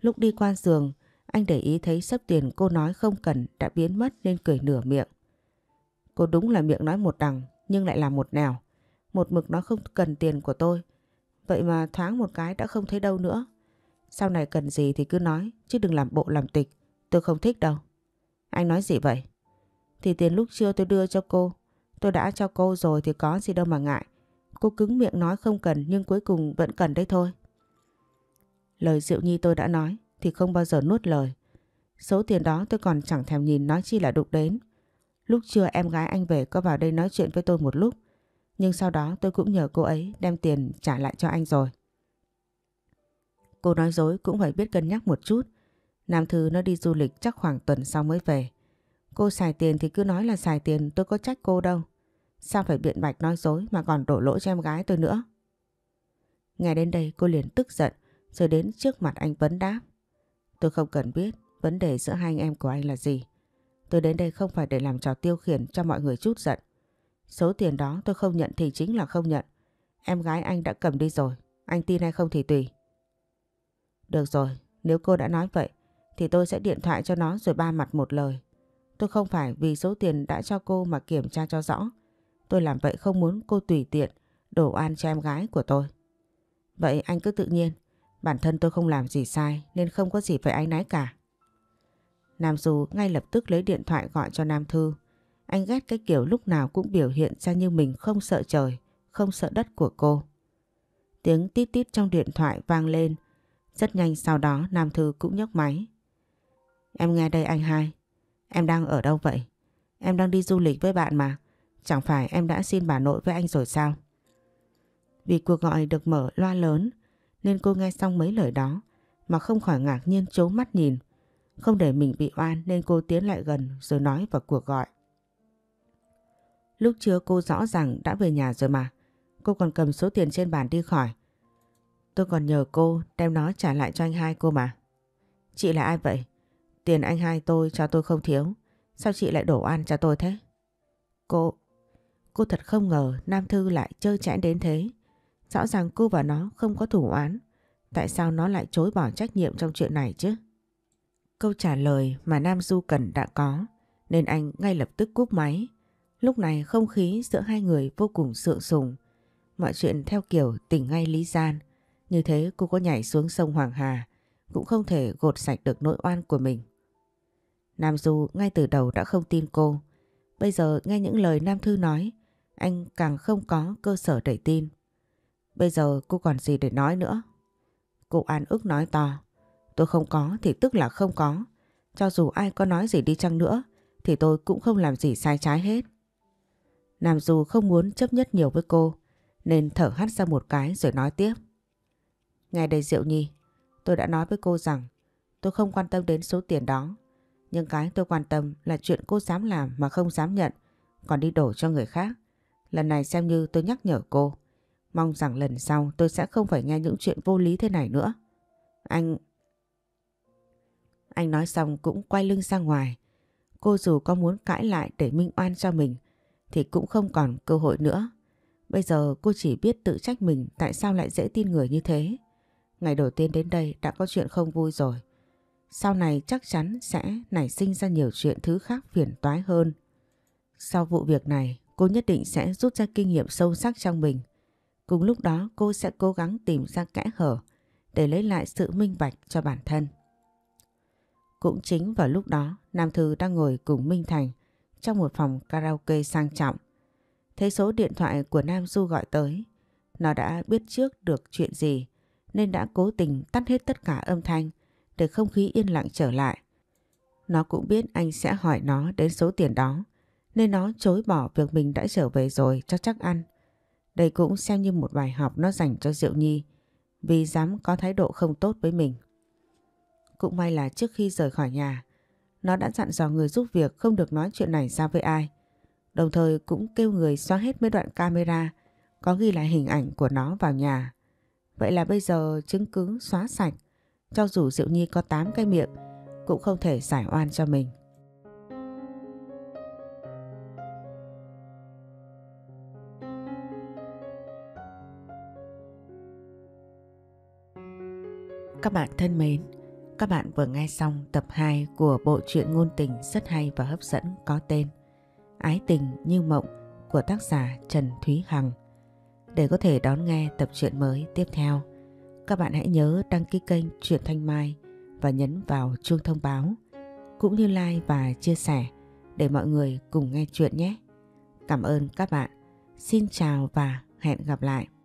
Lúc đi qua giường, anh để ý thấy sấp tiền cô nói không cần đã biến mất nên cười nửa miệng. Cô đúng là miệng nói một đằng nhưng lại là một nẻo. Một mực nó không cần tiền của tôi, vậy mà thoáng một cái đã không thấy đâu nữa. Sau này cần gì thì cứ nói, chứ đừng làm bộ làm tịch, tôi không thích đâu. Anh nói gì vậy? Thì tiền lúc trưa tôi đưa cho cô, tôi đã cho cô rồi thì có gì đâu mà ngại. Cô cứng miệng nói không cần nhưng cuối cùng vẫn cần đấy thôi. Lời Diệu Nhi tôi đã nói thì không bao giờ nuốt lời. Số tiền đó tôi còn chẳng thèm nhìn, nói chi là đụng đến. Lúc trưa em gái anh về có vào đây nói chuyện với tôi một lúc, nhưng sau đó tôi cũng nhờ cô ấy đem tiền trả lại cho anh rồi. Cô nói dối cũng phải biết cân nhắc một chút. Nam Thư nó đi du lịch chắc khoảng tuần sau mới về. Cô xài tiền thì cứ nói là xài tiền, tôi có trách cô đâu. Sao phải biện bạch nói dối mà còn đổ lỗi cho em gái tôi nữa? Nghe đến đây cô liền tức giận, rồi đến trước mặt anh vấn đáp. Tôi không cần biết vấn đề giữa hai anh em của anh là gì. Tôi đến đây không phải để làm trò tiêu khiển cho mọi người chút giận. Số tiền đó tôi không nhận thì chính là không nhận. Em gái anh đã cầm đi rồi, anh tin hay không thì tùy. Được rồi, nếu cô đã nói vậy thì tôi sẽ điện thoại cho nó rồi ba mặt một lời. Tôi không phải vì số tiền đã cho cô mà kiểm tra cho rõ. Tôi làm vậy không muốn cô tùy tiện đổ oan cho em gái của tôi. Vậy anh cứ tự nhiên, bản thân tôi không làm gì sai nên không có gì phải áy náy cả. Nam Du ngay lập tức lấy điện thoại gọi cho Nam Thư. Anh ghét cái kiểu lúc nào cũng biểu hiện ra như mình không sợ trời, không sợ đất của cô. Tiếng tít tít trong điện thoại vang lên. Rất nhanh sau đó Nam Thư cũng nhấc máy. Em nghe đây anh hai, em đang ở đâu vậy? Em đang đi du lịch với bạn mà. Chẳng phải em đã xin bà nội với anh rồi sao? Vì cuộc gọi được mở loa lớn nên cô nghe xong mấy lời đó mà không khỏi ngạc nhiên trố mắt nhìn. Không để mình bị oan nên cô tiến lại gần rồi nói vào cuộc gọi. Lúc trưa cô rõ ràng đã về nhà rồi mà. Cô còn cầm số tiền trên bàn đi khỏi. Tôi còn nhờ cô đem nó trả lại cho anh hai cô mà. Chị là ai vậy? Tiền anh hai tôi cho tôi không thiếu. Sao chị lại đổ oan cho tôi thế? Cô thật không ngờ Nam Thư lại chơi chẽn đến thế. Rõ ràng cô và nó không có thủ oán. Tại sao nó lại chối bỏ trách nhiệm trong chuyện này chứ? Câu trả lời mà Nam Du cần đã có, nên anh ngay lập tức cúp máy. Lúc này không khí giữa hai người vô cùng sượng sùng. Mọi chuyện theo kiểu tình ngay lý gian. Như thế cô có nhảy xuống sông Hoàng Hà cũng không thể gột sạch được nỗi oan của mình. Nam Du ngay từ đầu đã không tin cô. Bây giờ nghe những lời Nam Thư nói, anh càng không có cơ sở để tin. Bây giờ cô còn gì để nói nữa? Cô an ức nói to. Tôi không có thì tức là không có. Cho dù ai có nói gì đi chăng nữa thì tôi cũng không làm gì sai trái hết. Nam Du không muốn chấp nhất nhiều với cô. nên thở hắt ra một cái rồi nói tiếp. Nghe đây Diệu Nhi, tôi đã nói với cô rằng tôi không quan tâm đến số tiền đó. Nhưng cái tôi quan tâm là chuyện cô dám làm mà không dám nhận, còn đi đổ cho người khác. Lần này xem như tôi nhắc nhở cô. Mong rằng lần sau tôi sẽ không phải nghe những chuyện vô lý thế này nữa. Anh nói xong cũng quay lưng ra ngoài. Cô dù có muốn cãi lại để minh oan cho mình thì cũng không còn cơ hội nữa. Bây giờ cô chỉ biết tự trách mình tại sao lại dễ tin người như thế. Ngày đầu tiên đến đây đã có chuyện không vui rồi. Sau này chắc chắn sẽ nảy sinh ra nhiều chuyện thứ khác phiền toái hơn. Sau vụ việc này, cô nhất định sẽ rút ra kinh nghiệm sâu sắc trong mình. Cùng lúc đó cô sẽ cố gắng tìm ra kẽ hở để lấy lại sự minh bạch cho bản thân. Cũng chính vào lúc đó, Nam Thư đang ngồi cùng Minh Thành trong một phòng karaoke sang trọng. Thấy số điện thoại của Nam Du gọi tới, nó đã biết trước được chuyện gì nên đã cố tình tắt hết tất cả âm thanh để không khí yên lặng trở lại. Nó cũng biết anh sẽ hỏi nó đến số tiền đó nên nó chối bỏ việc mình đã trở về rồi cho chắc ăn. Đây cũng xem như một bài học nó dành cho Diệu Nhi vì dám có thái độ không tốt với mình. Cũng may là trước khi rời khỏi nhà, nó đã dặn dò người giúp việc không được nói chuyện này ra với ai. Đồng thời cũng kêu người xóa hết mấy đoạn camera có ghi lại hình ảnh của nó vào nhà. Vậy là bây giờ chứng cứ xóa sạch, cho dù Diệu Nhi có 8 cái miệng cũng không thể giải oan cho mình. Các bạn thân mến, các bạn vừa nghe xong tập 2 của bộ truyện ngôn tình rất hay và hấp dẫn có tên Ái Tình Như Mộng của tác giả Trần Thúy Hằng. Để có thể đón nghe tập truyện mới tiếp theo, các bạn hãy nhớ đăng ký kênh Truyện Thanh Mai và nhấn vào chuông thông báo, cũng như like và chia sẻ để mọi người cùng nghe chuyện nhé. Cảm ơn các bạn. Xin chào và hẹn gặp lại.